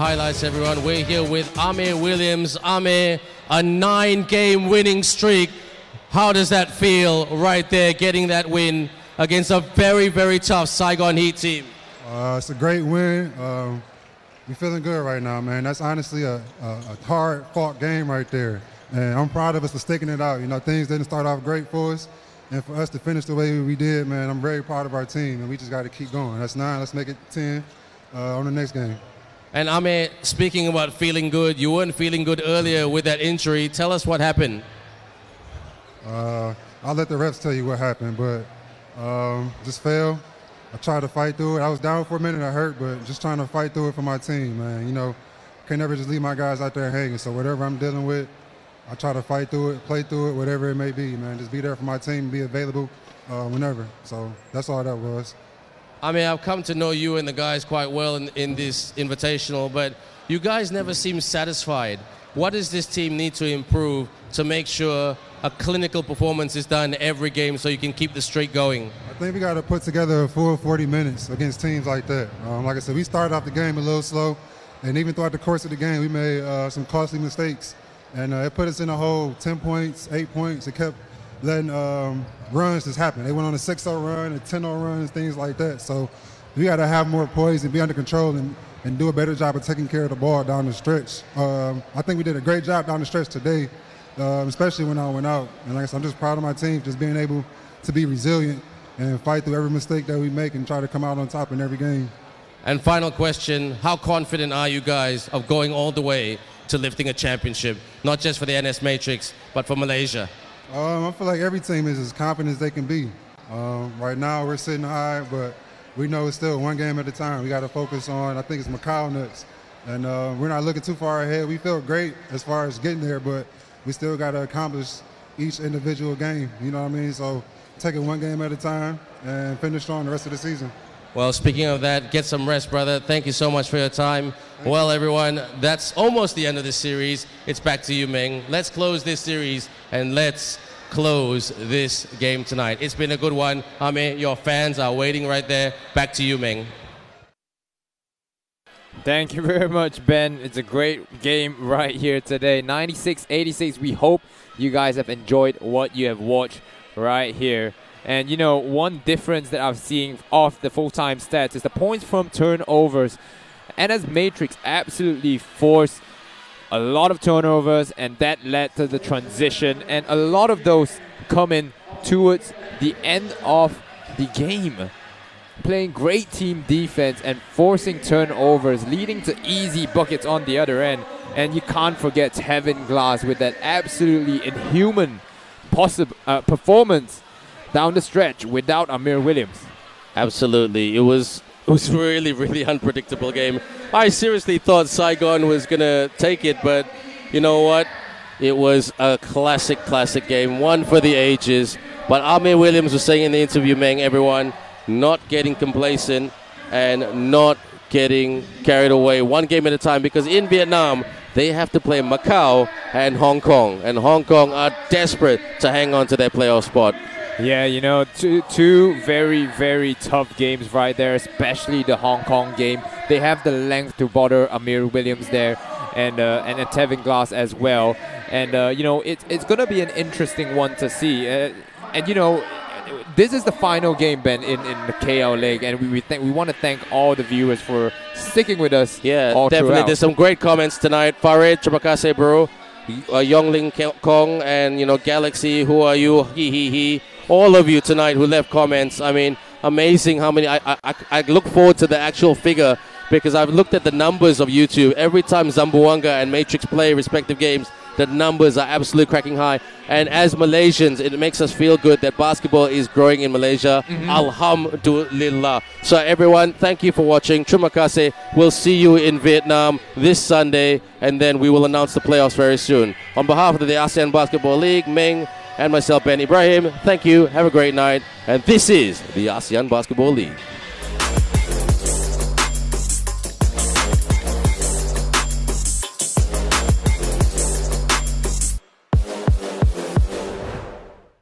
Highlights, everyone. We're here with Amir Williams. Amir, a 9-game winning streak. How does that feel right there, getting that win against a very, very tough Saigon Heat team? It's a great win. We're feeling good right now, man. That's honestly a hard-fought game right there. And I'm proud of us for sticking it out. You know, things didn't start off great for us. And for us to finish the way we did, man, I'm very proud of our team. And we just got to keep going. That's 9. Let's make it 10 on the next game. And Amir, speaking about feeling good, you weren't feeling good earlier with that injury. Tell us what happened. I'll let the refs tell you what happened, but just fell. I tried to fight through it. I was down for a minute. I hurt, but just trying to fight through it for my team, man. You know, can never just leave my guys out there hanging. So whatever I'm dealing with, I try to fight through it, play through it, whatever it may be, man. Just be there for my team, be available whenever. So that's all that was. I mean, I've come to know you and the guys quite well in this Invitational, but you guys never seem satisfied. What does this team need to improve to make sure a clinical performance is done every game so you can keep the streak going? I think we got to put together a full 40 minutes against teams like that. Like I said, we started off the game a little slow, and even throughout the course of the game, we made some costly mistakes. And it put us in a hole, 10 points, 8 points. It kept letting runs just happen. They went on a 6-0 run, a 10-0 run, and things like that. So we got to have more poise and be under control and do a better job of taking care of the ball down the stretch. I think we did a great job down the stretch today, especially when I went out. And like I said, I'm just proud of my team, just being able to be resilient and fight through every mistake that we make and try to come out on top in every game. And final question, how confident are you guys of going all the way to lifting a championship, not just for the NS Matrix, but for Malaysia? I feel like every team is as confident as they can be. Right now we're sitting high, but we know it's still one game at a time. We got to focus on, I think it's Macau next. And we're not looking too far ahead. We feel great as far as getting there, but we still got to accomplish each individual game. You know what I mean? So take it one game at a time and finish strong the rest of the season. Well, speaking of that, get some rest, brother. Thank you so much for your time. Well, everyone, that's almost the end of this series. It's back to you, Ming. Let's close this series and let's close this game tonight. It's been a good one. Amir, your fans are waiting right there. Back to you, Ming. Thank you very much, Ben. It's a great game right here today. 96-86. We hope you guys have enjoyed what you have watched right here. And, you know, one difference that I'm seeing off the full-time stats is the points from turnovers. NS Matrix absolutely forced a lot of turnovers, and that led to the transition. And a lot of those come in towards the end of the game. Playing great team defense and forcing turnovers, leading to easy buckets on the other end. And you can't forget Tevin Glass with that absolutely inhuman performance down the stretch without Amir Williams. Absolutely. It was really, really unpredictable game. I seriously thought Saigon was going to take it, but you know what? It was a classic, classic game. One for the ages. But Amir Williams was saying in the interview, Meng, everyone, not getting complacent and not getting carried away one game at a time, because in Vietnam, they have to play Macau and Hong Kong. And Hong Kong are desperate to hang on to their playoff spot. Yeah, you know, two very, very tough games right there, especially the Hong Kong game. They have the length to bother Amir Williams there and Tevin Glass as well. And, you know, it's going to be an interesting one to see. And, you know, this is the final game, Ben, in the KL League, and we want to thank all the viewers for sticking with us. Yeah, all definitely. Throughout. There's some great comments tonight. Farid, terima kasih, bro. Yongling Kong and, you know, Galaxy, who are you? He. All of you tonight who left comments, I mean, amazing how many. I look forward to the actual figure, because I've looked at the numbers of YouTube. Every time Zamboanga and Matrix play respective games, the numbers are absolutely cracking high. And as Malaysians, it makes us feel good that basketball is growing in Malaysia. Alhamdulillah. So everyone, thank you for watching. Terima kasih. We'll see you in Vietnam this Sunday, and then we will announce the playoffs very soon. On behalf of the ASEAN Basketball League, Ming, and myself, Ben Ibrahim, thank you, have a great night, and this is the ASEAN Basketball League.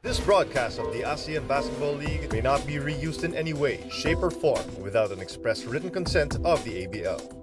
This broadcast of the ASEAN Basketball League may not be reused in any way, shape or form without an express written consent of the ABL.